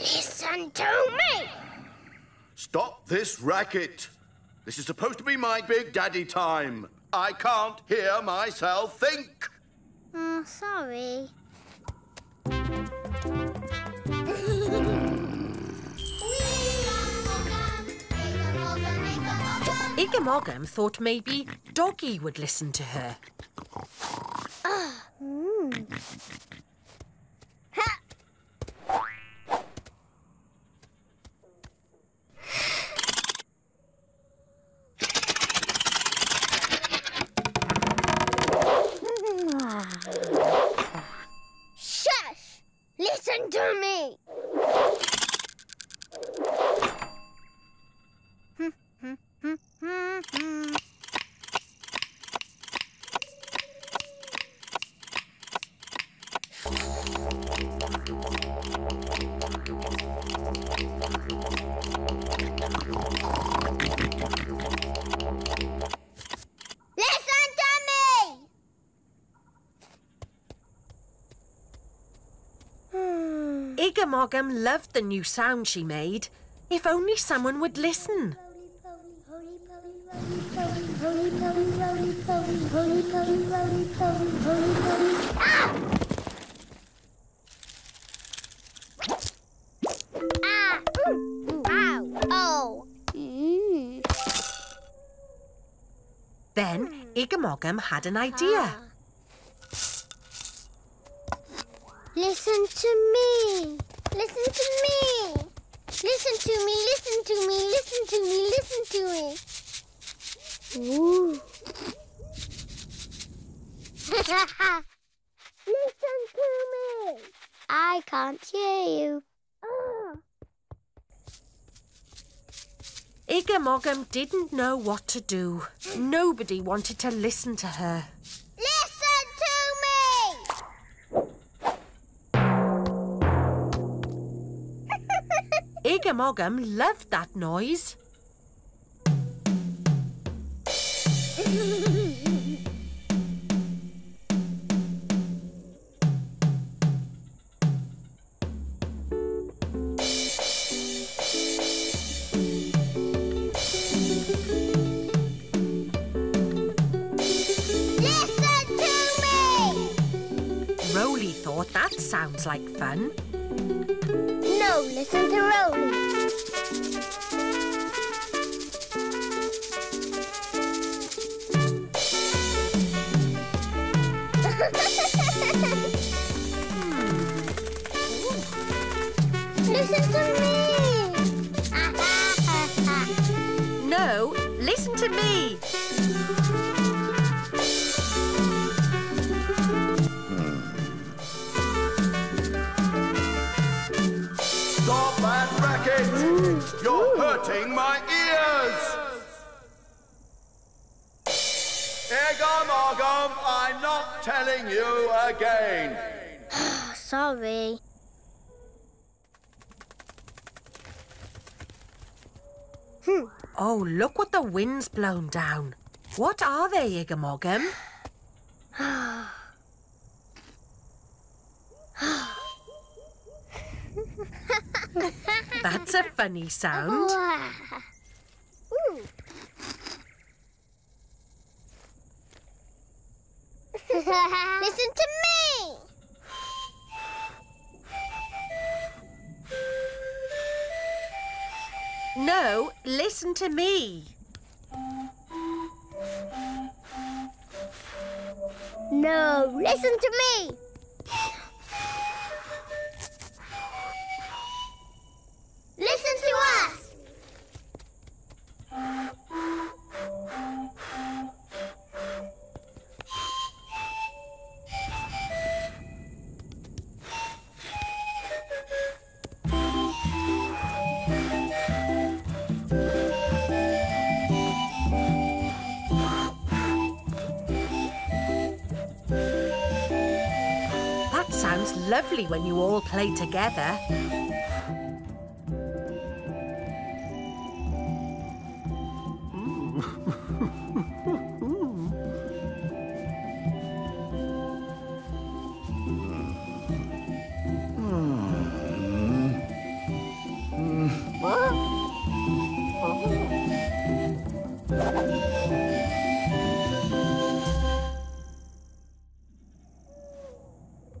Listen to me! Stop this racket! This is supposed to be my Big Daddy time. I can't hear myself think. Oh, sorry. Igam Ogam thought maybe Doggy would listen to her. Ha! Shush! Listen to me! Igam Ogam loved the new sound she made. If only someone would listen. Then Igam Ogam had an idea. Listen to me. Listen to me! Listen to me, listen to me, listen to me, listen to me! Ooh! Listen to me! I can't hear you. Igam Ogam didn't know what to do. Nobody wanted to listen to her. Igam Ogam loved that noise. Listen to me! Roly thought that sounds like fun. No, listen to Roly. Listen to me. No, listen to me. You're hurting my ears! Igam Ogam, I'm not telling you again. Sorry. Oh, look what the wind's blown down. What are they, Igam Ogam? That's a funny sound. Listen to me! No, listen to me. No, listen to me. Listen to us! That sounds lovely when you all play together.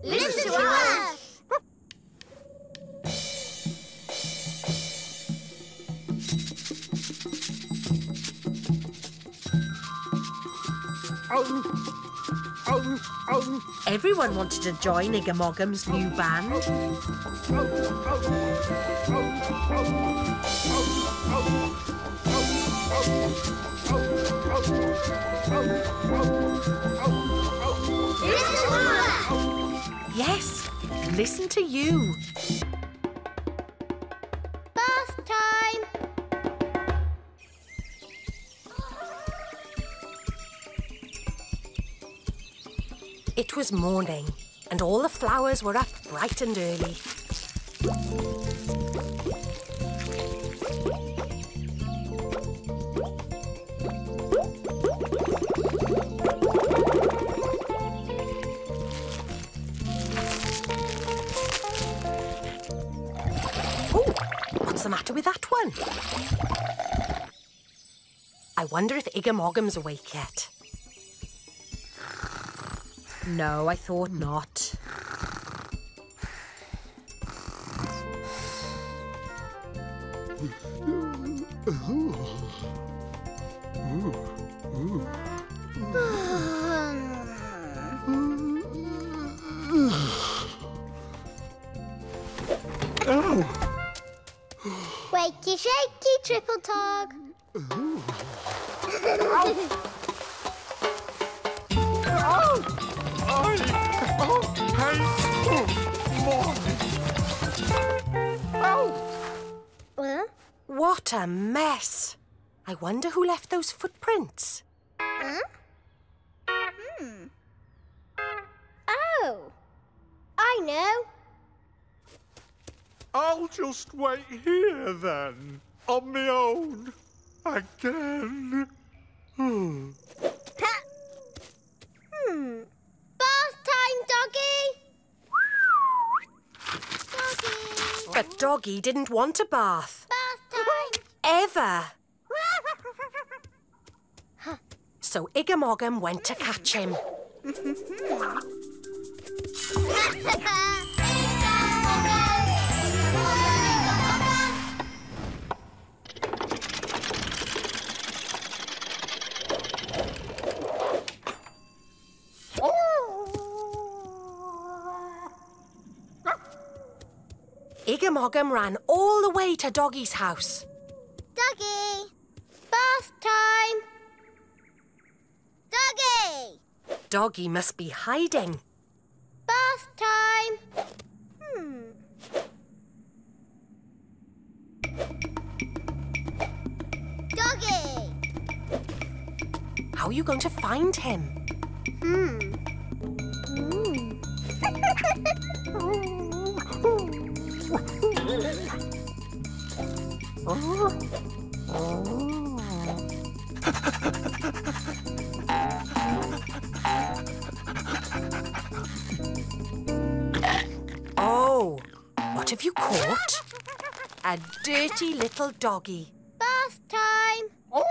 Listen to us! Everyone wanted to join Igam Ogam's new band. Yes, listen to you. Bath time. It was morning, and all the flowers were up bright and early. Oh, what's the matter with that one? I wonder if Igam Ogam's awake yet. No, I thought not. Wakey shakey, Triple Tog. What a mess! I wonder who left those footprints. Oh, I know. I'll just wait here then, on my own, again. Bath time, Doggy! Doggy! But Doggy didn't want a bath. Bath time! Ever! So Igam Ogam went to catch him. Igam Ogam ran all the way to Doggy's house. Doggy! Bath time! Doggy! Doggy must be hiding. Bath time! Doggy! How are you going to find him? Oh, what have you caught? A dirty little doggy. Bath time. Oh,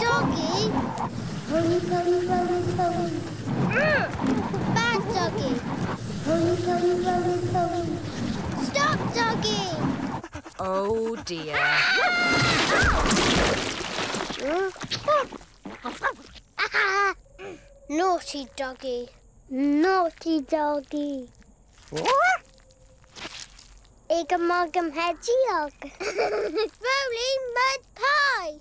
Doggy! Bad Doggy! Stop, Doggy! Oh, dear. Naughty Doggy. Naughty Doggy. Igam Ogam hedgehog. Roly mud pie.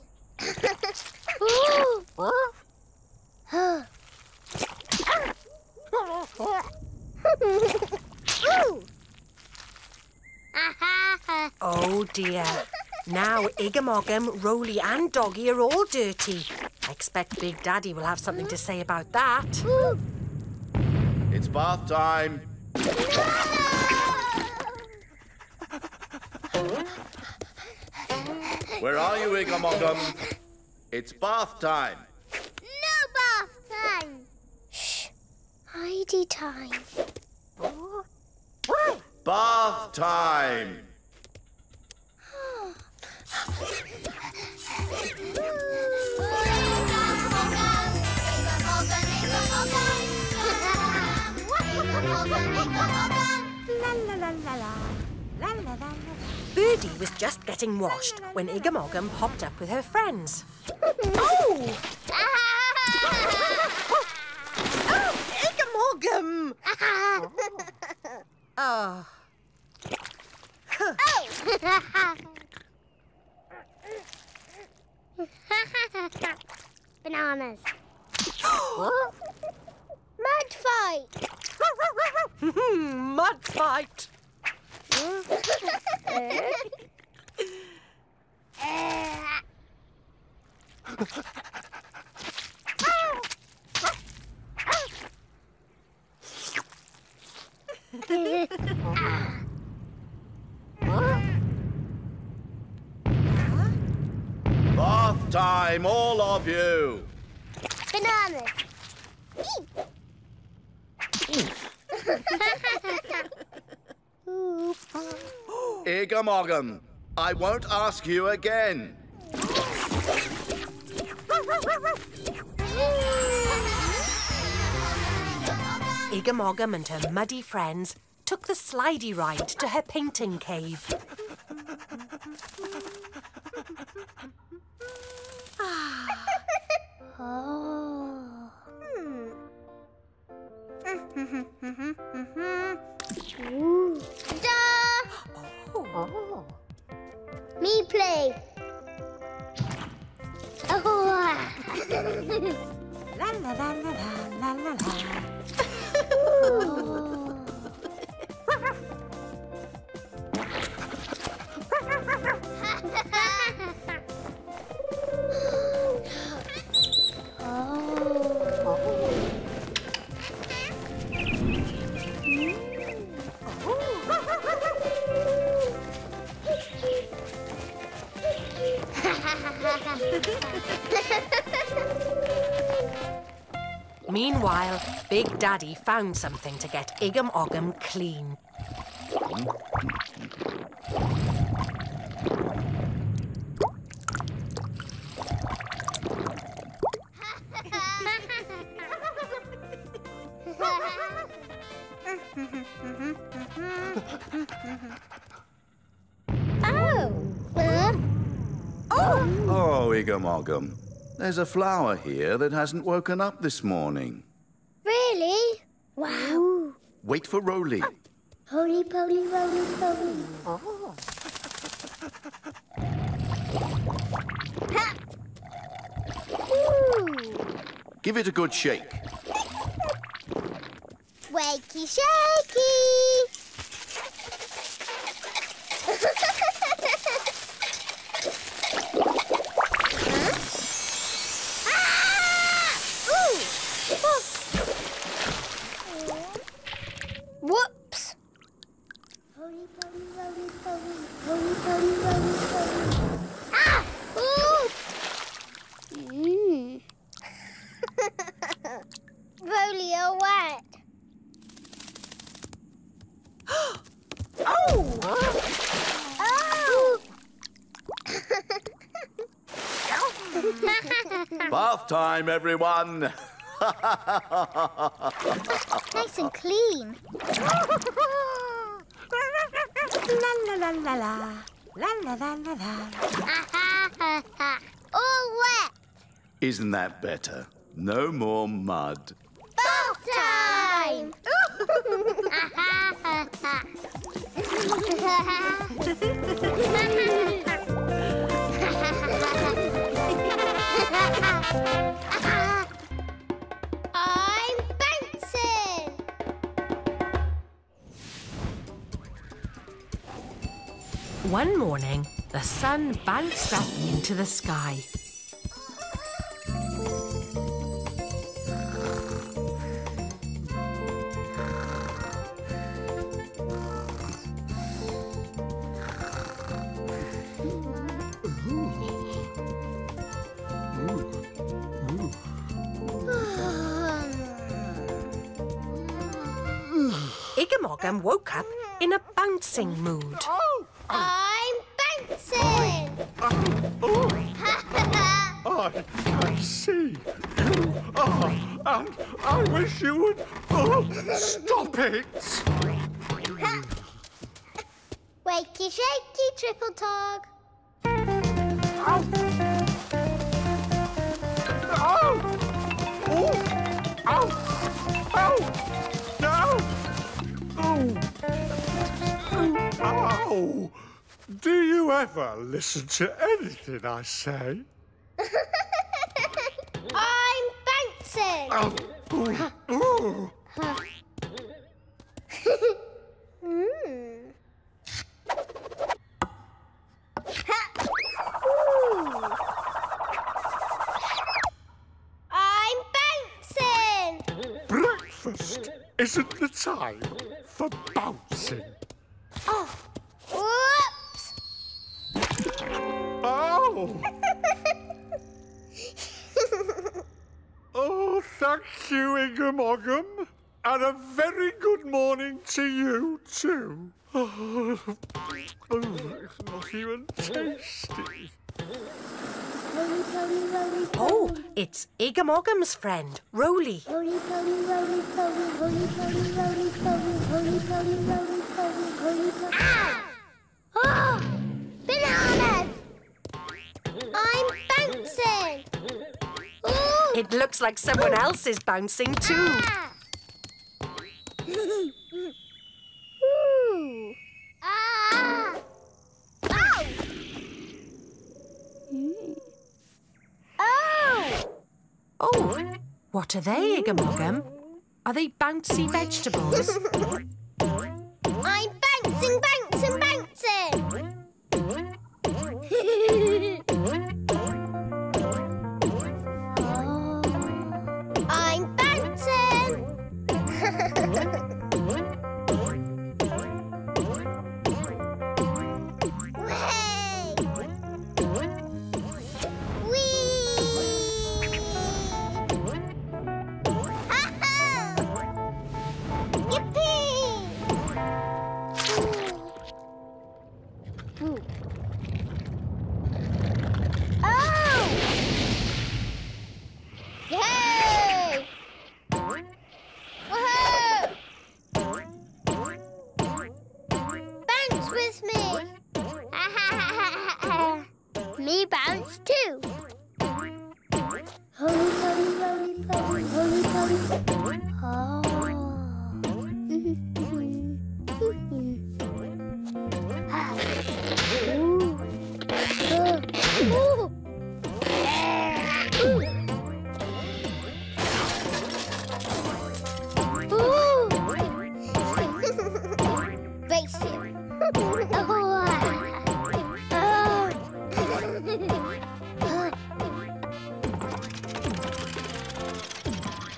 Oh dear. Now Igam Ogam, Roly and Doggy are all dirty. I expect Big Daddy will have something to say about that. It's bath time. Where are you, Igam Ogam? It's bath time. No bath time. Shh. Hidey time. Bath time. Birdie was just getting washed when Igam Ogam popped up with her friends. Oh! Oh, Igam Ogam! Oh. Oh. Bananas. What? Mud fight! Mud fight! Bath time, all of you! Bananas! Igam Ogam, I won't ask you again. Igam Ogam and her muddy friends took the slidey ride to her painting cave. Oh. Me play. Oh. La la la la la la la. Meanwhile, Big Daddy found something to get Igam Ogam clean. Igam Ogam, there's a flower here that hasn't woken up this morning. Really? Wow. Wait for Roly. Roly, poly, roly, poly. Oh. Give it a good shake. Wakey shaky. Whoops! Ah! Ooh! Mm. Roly, you're wet. Oh! Oh! Bath time, everyone! Nice and clean. La la la la la. La la la la la. All wet. Isn't that better? No more mud. Bath time! One morning, the sun bounced up into the sky. Igam Ogam woke up in a bouncing mood. I'm bouncing! I see. Oh, and I wish you would... Oh, stop it! Wakey shakey, Triple Tog. Ow! Ow! Ooh. Ow! Ow! No! Ow! Ow! Do you ever listen to anything I say? I'm bouncing! Oh. Ooh. Ooh. Huh. Mm. I'm bouncing! Breakfast isn't the time for bouncing. Oh, whoops! Oh! Oh, thank you, Igam Ogam. And a very good morning to you, too. Oh, that's not even tasty. Oh, it's Igam Ogam's friend, Roly. Roly, Roly, Roly, Roly, Roly, Roly, Roly, Roly, Roly, Roly, Roly, Roly. Ah! Oh, bananas! I'm bouncing! Ooh. It looks like someone else is bouncing, too. Ah! Ooh. Ah. Ow. Mm. Oh. Oh, what are they, Igam Ogam? Are they bouncy vegetables? I'm bouncing, bouncing, bouncing. Oh. I'm bouncing.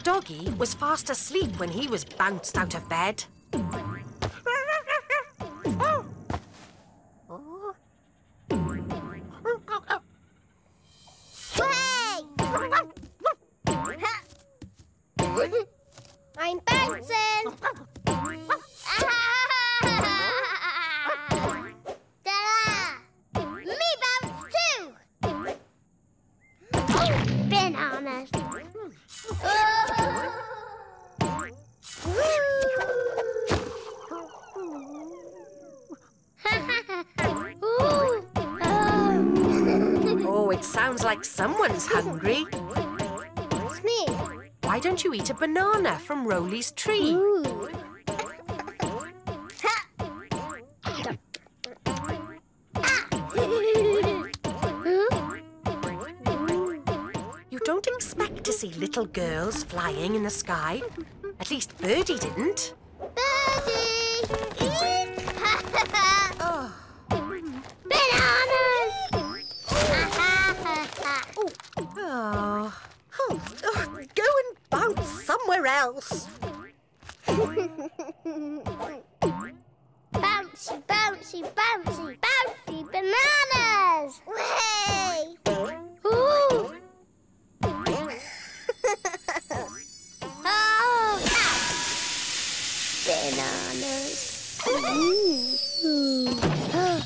Doggy was fast asleep when he was bounced out of bed. Someone's hungry. It's me. Why don't you eat a banana from Roly's tree? Ooh. You don't expect to see little girls flying in the sky. At least Birdie didn't. Birdie! Oh. Oh. Oh, go and bounce somewhere else. Bouncy, bouncy, bouncy, bouncy bananas! Way! Ooh! Oh, yeah. Bananas! Ooh. I'm bouncing!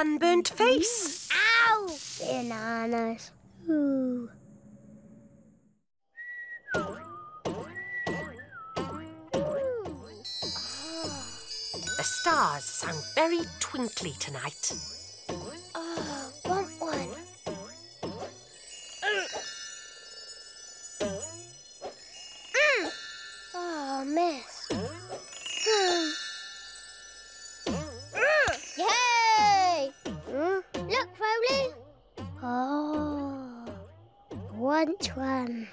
sunburnt face. Ow! Bananas. Ooh. The stars sound very twinkly tonight. Oh, I want one. Oh, miss. Yay! Look, Roly. Oh, I want one.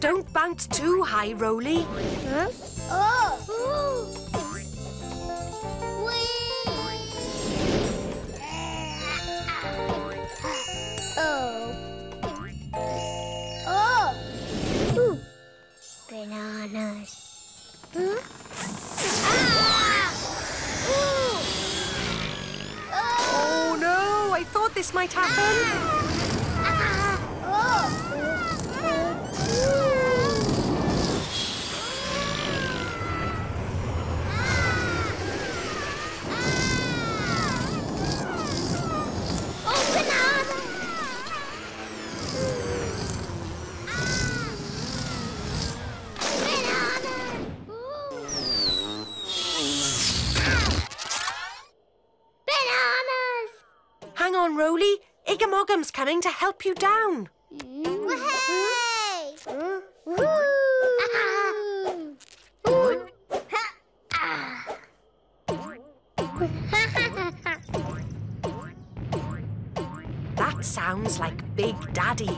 Don't bounce too high, Roly. Huh? Oh! Whee! Oh! Oh! Ooh. Bananas. Huh? Ah! Ooh. Oh! Oh no! I thought this might happen. Ah! Ah! Oh! Roly, Igam Ogam's coming to help you down. That sounds like Big Daddy.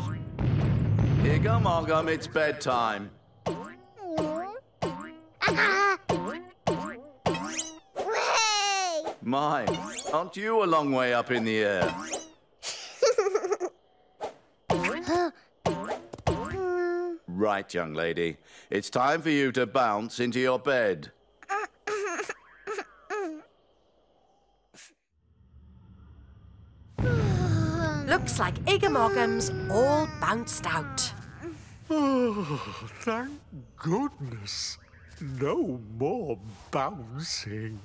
Igam Ogam, it's bedtime. My, aren't you a long way up in the air? Right, young lady. It's time for you to bounce into your bed. Looks like Igam Ogam's all bounced out. Oh, thank goodness. No more bouncing.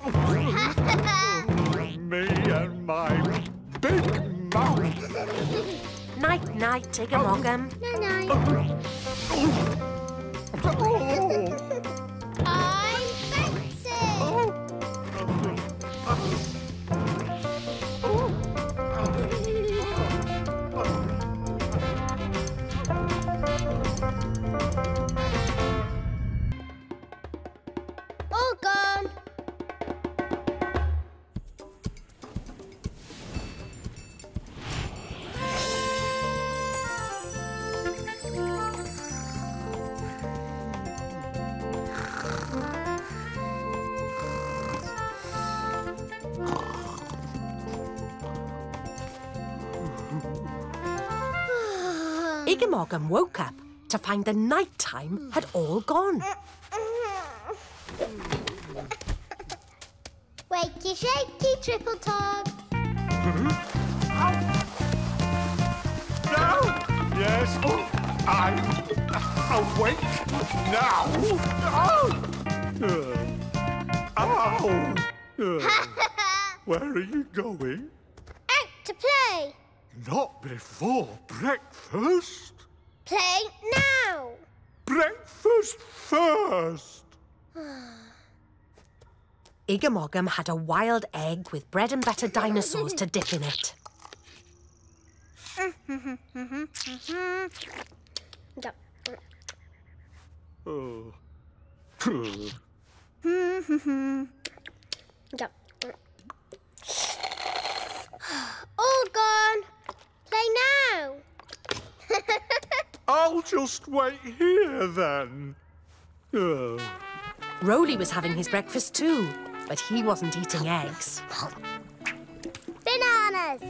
Me and my big mouth. Night, night, Igam Ogam. Night, night. I'm bouncing. All gone. Igam Ogam woke up to find the night time had all gone. Wakey shakey, Triple Tog. Now, yes, I'm awake now. Where are you going? Out to play. Not before breakfast. Play now. Breakfast first. Igam Ogam had a wild egg with bread and butter dinosaurs to dip in it. All gone. Play now. I'll just wait here then. Roly was having his breakfast too, but he wasn't eating eggs. Bananas.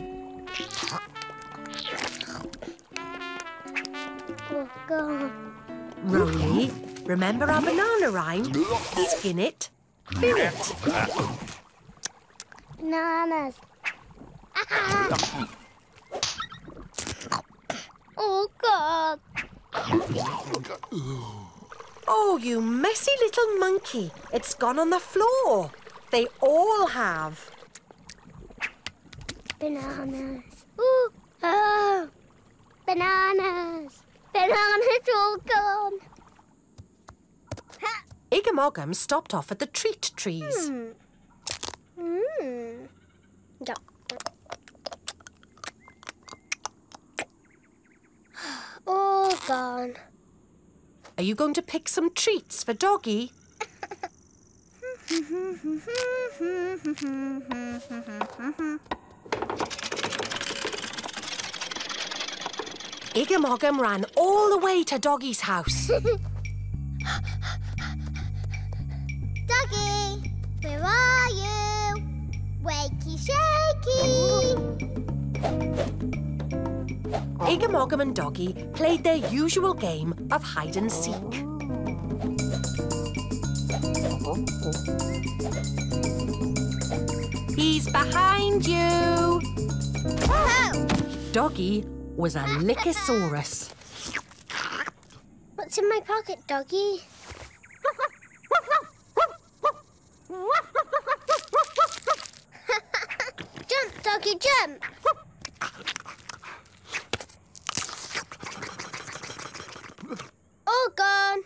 Oh, God. Roly, remember our banana rhyme? Skin it, bin it. Bananas. Oh, God. Oh, you messy little monkey. It's gone on the floor. They all have. Bananas. Ooh, oh, bananas. Bananas all gone. Ha. Igam Ogam stopped off at the treat trees. Yeah. All gone. Are you going to pick some treats for Doggy? Igam Ogam ran all the way to Doggy's house. Doggy, where are you? Wakey shaky. Igam Ogam and Doggy played their usual game of hide and seek. He's behind you! Whoa. Doggy was a Lickysaurus. What's in my pocket, Doggy? Jump, Doggy, jump! All gone.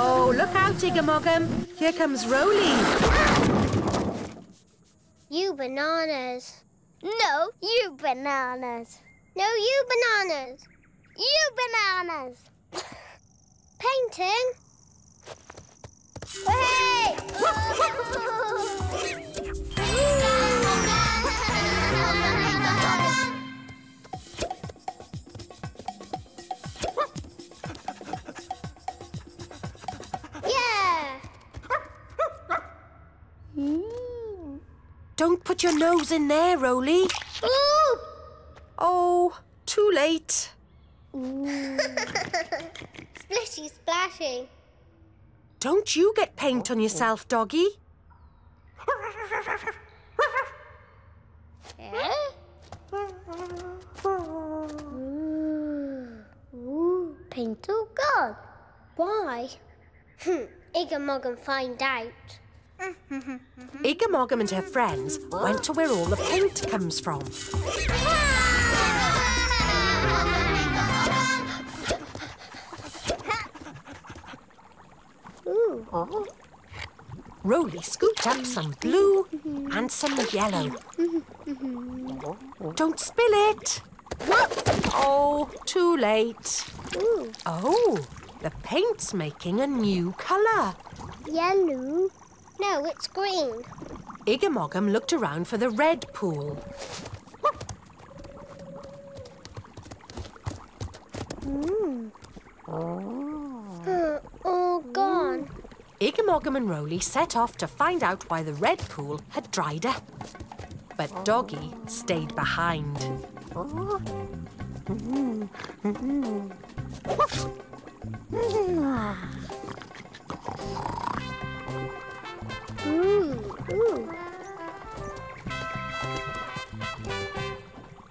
Oh, look out, Igam Ogam. Here comes Roly. You bananas. No, you bananas. No, you bananas. You bananas. Painting. Hey! Don't put your nose in there, Roly. Ooh! Oh, too late. Splishy splashy. Don't you get paint on yourself, Doggy? Yeah? Ooh, paint all gone. Why? Igam Ogam find out. Igam Ogam and her friends went to where all the paint comes from. Ooh. Roly scooped up some blue and some yellow. Don't spill it. Oh, too late. Oh, the paint's making a new colour. Yellow. No, it's green. Igam Ogam looked around for the red pool. All gone. Igam Ogam and Roly set off to find out why the red pool had dried up. But Doggy stayed behind.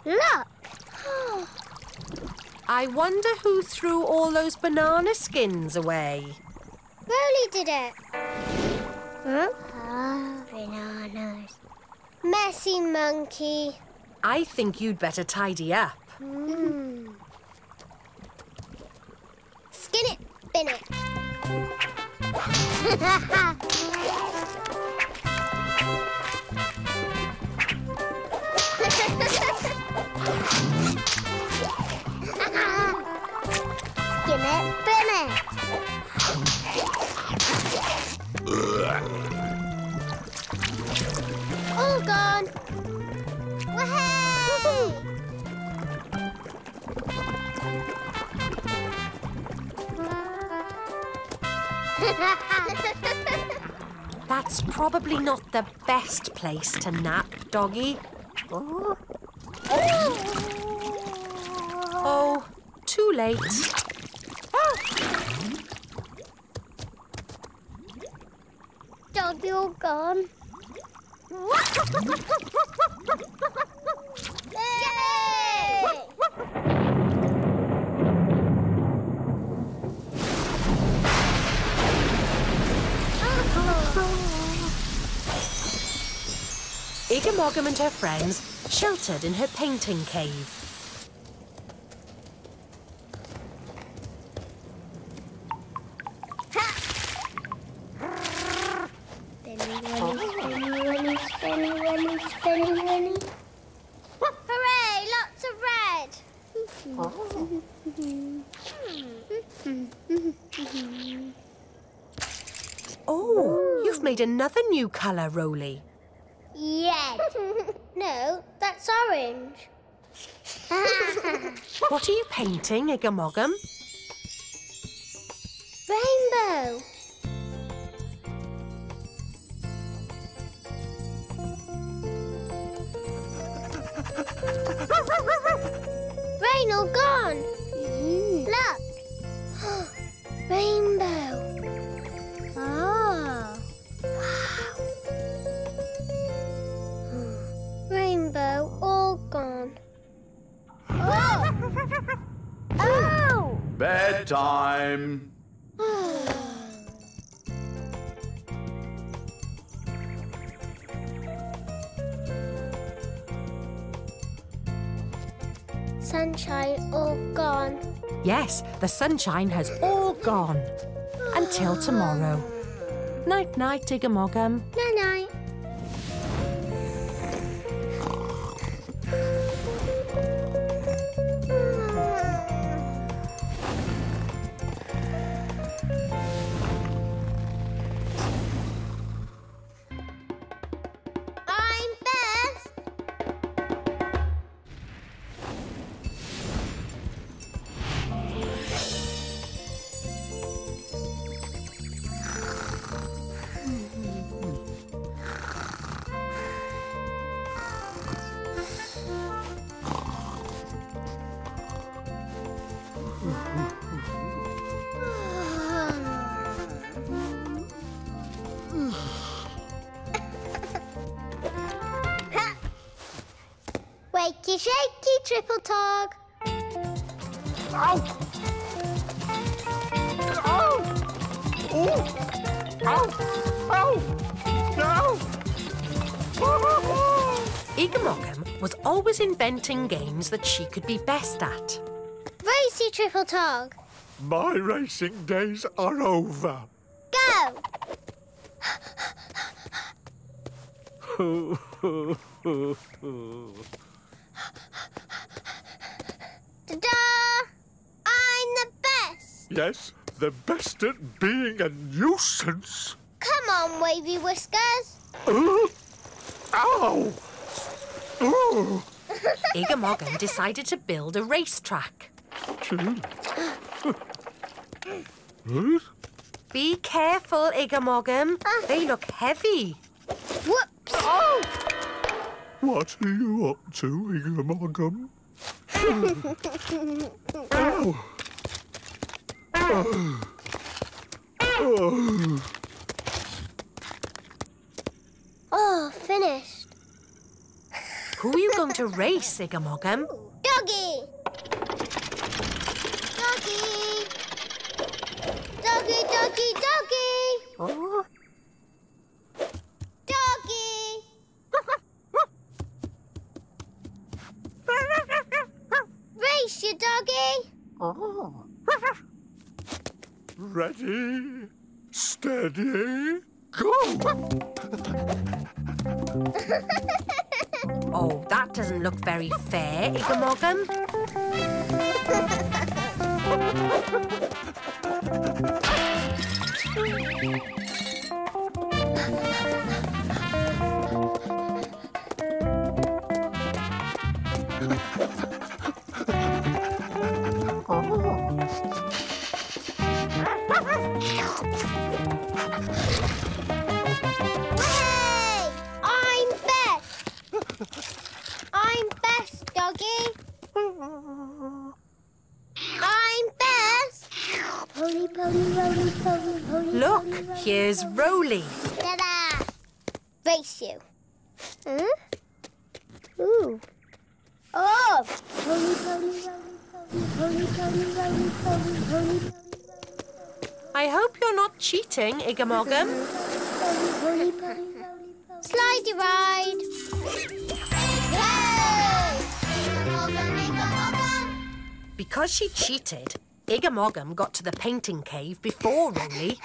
Look! I wonder who threw all those banana skins away. Roly did it. Huh? Ah, bananas. Messy monkey. I think you'd better tidy up. Skin it, bin it. Skin it, bin it. All gone. Wahey! That's probably not the best place to nap, Doggy. Oh, too late. Doggy all gone. Yay! Igam Ogam and her friends sheltered in her painting cave. Another new colour, Roly. Red. No, that's orange. What are you painting, Igam Ogam? Rainbow. Rain all gone. Look. Rainbow. Ah. Rainbow all gone. Oh! Oh! Bedtime! Sunshine all gone. Yes, the sunshine has all gone. Until tomorrow. Night-night, Igam Ogam. Night-night. Wakey shaky, Triple Tog. Ow! Ow! Ooh! Ow! Ow! Ow! Igam Ogam was always inventing games that she could be best at. Racy, Triple Tog. My racing days are over. Go! Ta-da! I'm the best! Yes, the best at being a nuisance. Come on, Wavy Whiskers. Ow! Ooh. Igam Ogam decided to build a racetrack. Be careful, Igam Ogam. They look heavy. Whoops! Oh. What are you up to, Igam Ogam? Ow. Oh, finished. Who are you going to race, Igam Ogam? Doggy! Doggy! Doggy, doggy, doggy! Oh. Race you, Doggy! Oh. Ready, steady, go! Oh, that doesn't look very fair, Igam Ogam. Hey! I'm best! I'm best, Doggy! I'm best! Roly, Roly, Roly, Roly, Roly. Look, here's Roly. Ta-da! Race you. Huh? Ooh. Oh! Roly, Roly, Roly. I hope you're not cheating, Igam Ogam. Slidey ride! Because she cheated, Igam Ogam got to the painting cave before Roly.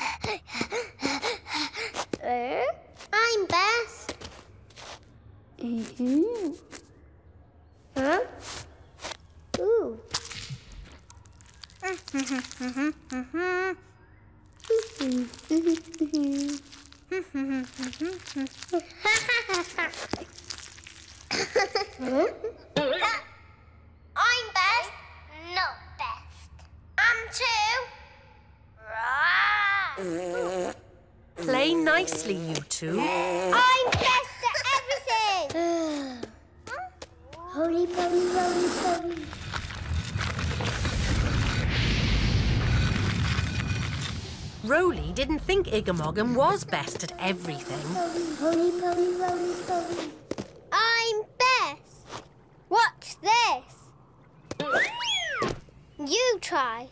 I'm Beth. Huh? Ooh. I'm best, not best. I'm two. Play nicely, you two. I'm best at everything. Roly poly, roly poly. Roly didn't think Igam Ogam was best at everything. I'm best. Watch this. You try.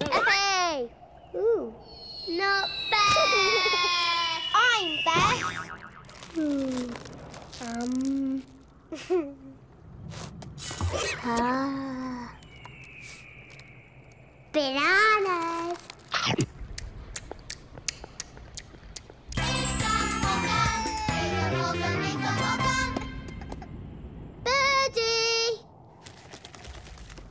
Hey! Ooh. Not best. I'm best. Bananas. Birdie!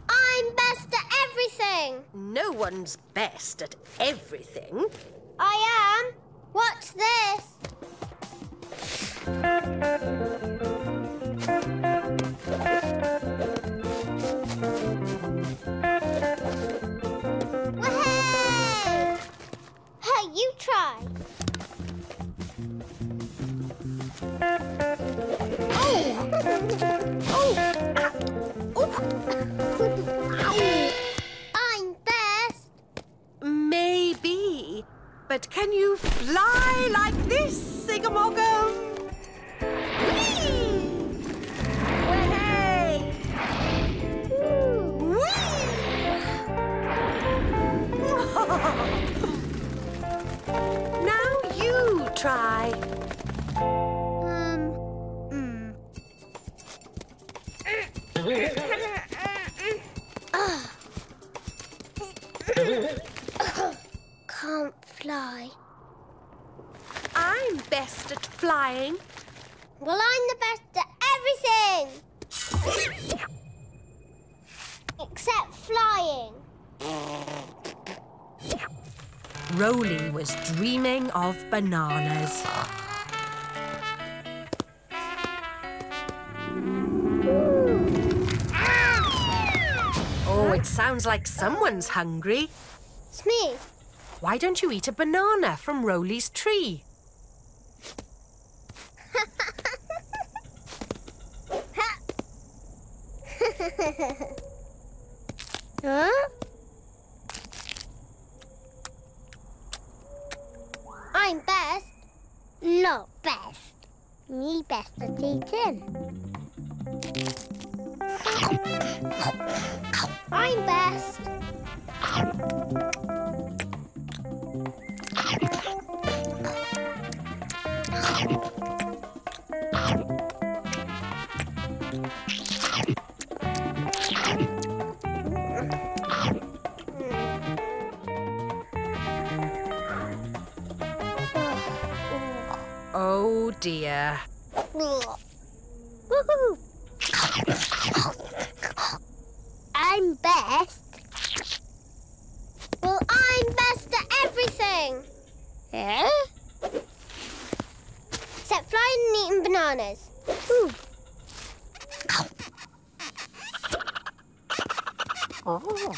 I'm best at everything. No one's best at everything. I am. Watch this. Wahey! Hey, you try. I'm best. Maybe. But can you fly like this, Igam Ogam? Whee! Wahey! Whee! Now you try. Can't fly. I'm best at flying. Well, I'm the best at everything. Except flying. Roly was dreaming of bananas. It sounds like someone's hungry. It's me. Why don't you eat a banana from Roly's tree? Huh? I'm best, not best. Me best at eating. I'm best. Oh dear. Woohoo! I'm best. Well, I'm best at everything. Yeah? Except flying and eating bananas. Ooh. Oh.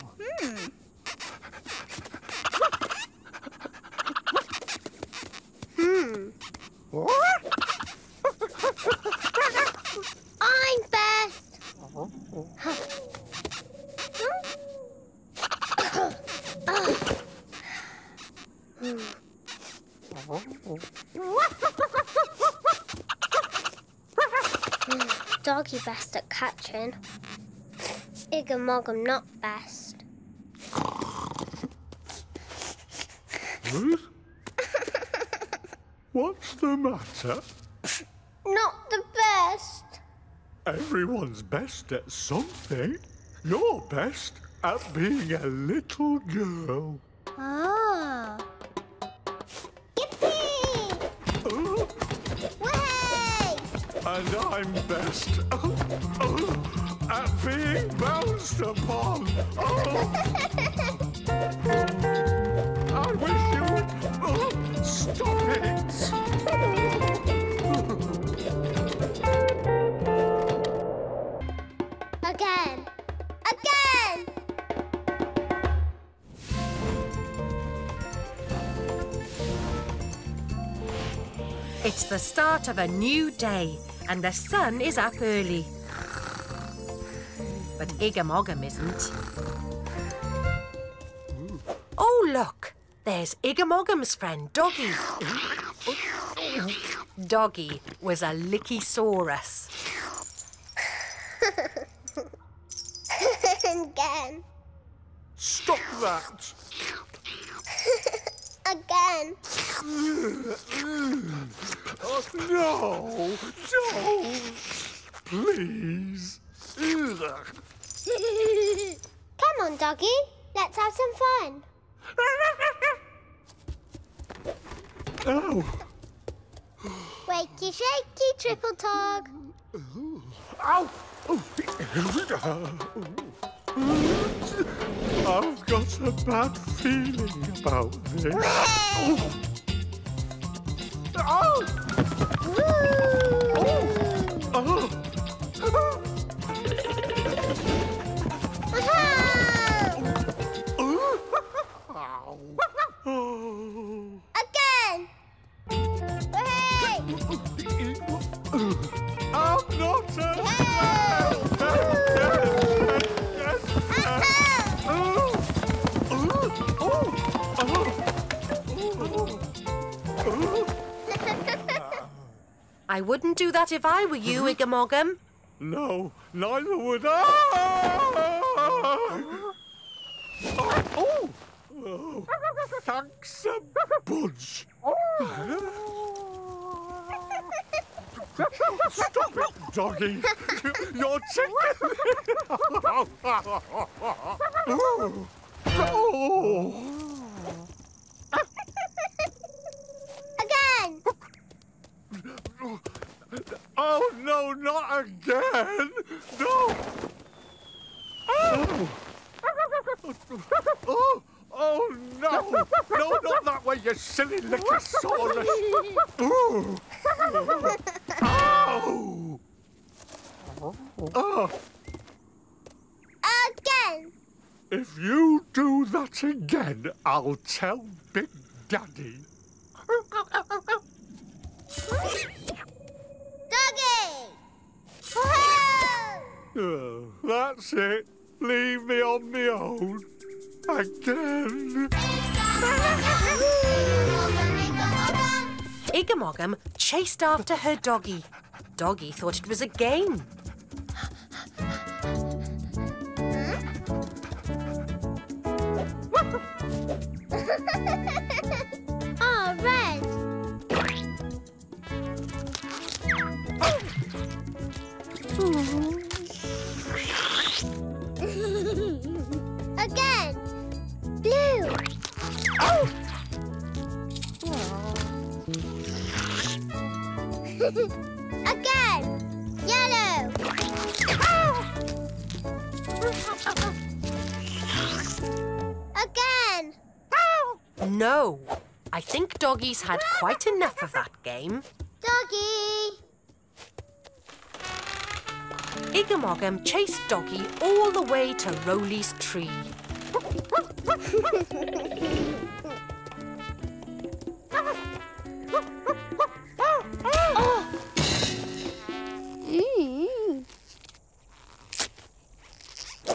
I'm best. Doggy best at catching. Igam Ogam not best. What's the matter? Not the best. Everyone's best at something. You're best at being a little girl. Ah. Yippee! Way! And I'm best at being bounced upon. I wish you would stop it. Again. Again! It's the start of a new day, and the sun is up early. But Igam Ogam isn't. Oh, look! There's Igam Ogam's friend, Doggy. Doggy was a Lickysaurus. Again. Stop that. Again. No, don't. Please. Come on, Doggy. Let's have some fun. Ow. Wakey shakey, Triple Tog. Ow. I've got a bad feeling about this. Oh. Oh. Oh. Oh. I wouldn't do that if I were you, Igam Ogam. No, neither would I. Oh, oh. Thanks a bunch. Stop it, Doggy. You're tickling. Oh. Oh. Again. Oh, no, not again! No! Oh! Oh, oh no! No, not that way, you silly Lickysaurus! Oh! Oh! Oh! Again! If you do that again, I'll tell Big Daddy. Doggy! Oh, that's it. Leave me on my own. Again. Igam Ogam chased after her doggy. Doggy thought it was a game. Oh, Red. Again. Blue. Oh. Again. Yellow. Oh. Again. Oh. No. I think Doggy's had quite enough of that game. Doggy. Igam Ogam chased Doggy all the way to Roly's tree. Oh. Mm.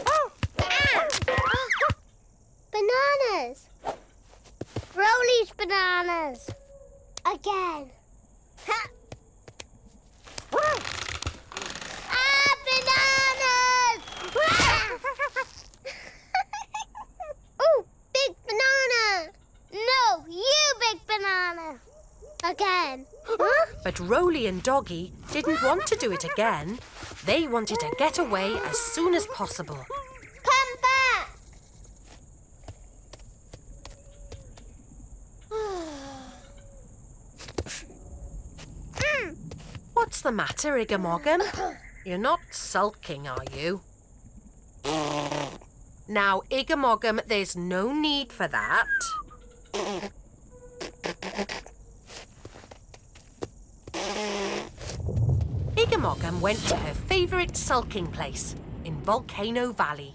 Oh. Bananas! Roly's bananas! Again! Ha. again. Huh? But Roly and Doggy didn't want to do it again. They wanted to get away as soon as possible. Come back! What's the matter, Igam Ogam? You're not sulking, are you? Now, Igam Ogam, there's no need for that. Igam Ogam went to her favourite sulking place in Volcano Valley.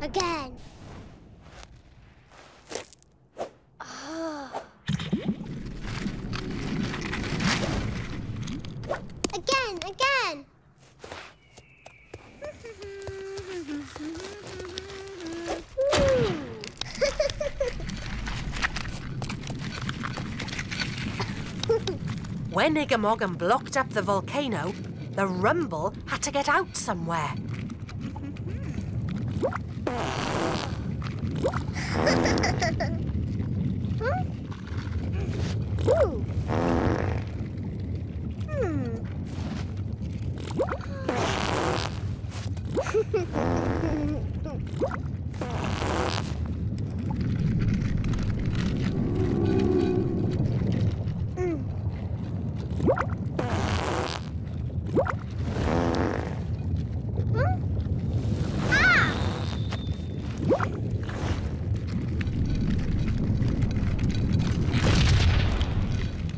Again. Again. When Igam Ogam blocked up the volcano, the rumble had to get out somewhere.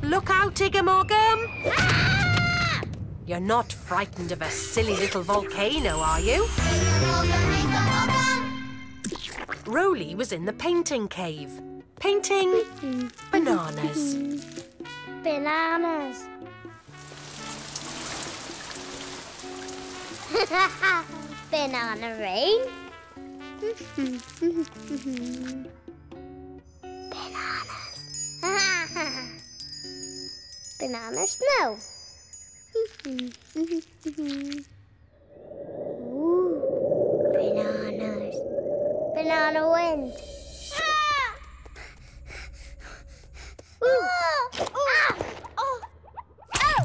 Look out, Igam Ogam! Ah! You're not frightened of a silly little volcano, are you? Roly was in the painting cave, painting bananas. Bananas. Banana rain. Bananas. Banana snow. Ooh, bananas. Banana wind. Ah! Ooh. Ah! Ah! Oh! Oh!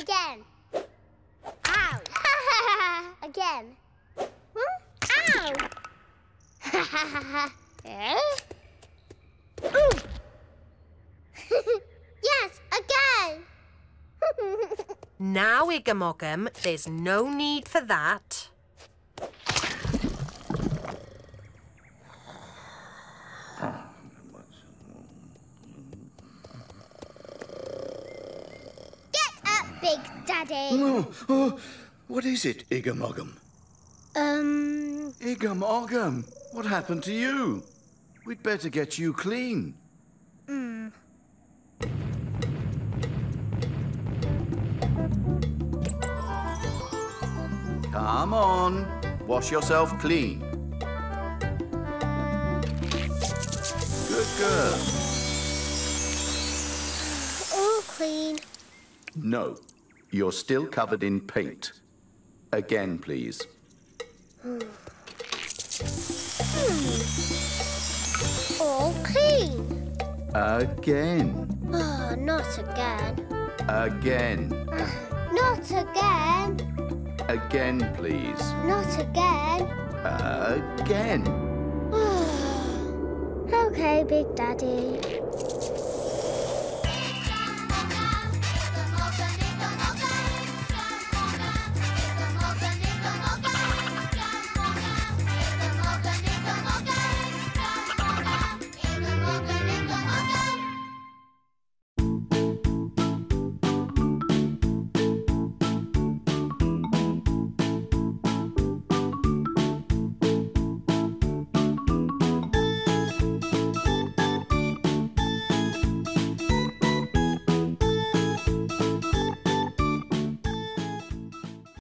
Again. Again. Huh? Ow! Ha ha ha ha. Eh? Ooh! Yes, again! Now, Igam Ogam, there's no need for that. Get up, Big Daddy! Oh. What is it, Igam Ogam? Igam Ogam, what happened to you? We'd better get you clean. Come on, wash yourself clean. Good girl. All clean. No, you're still covered in paint. Again, please. All clean. Again. Oh, not again. Again. Not again. Again, please. Not again. Again. OK, Big Daddy.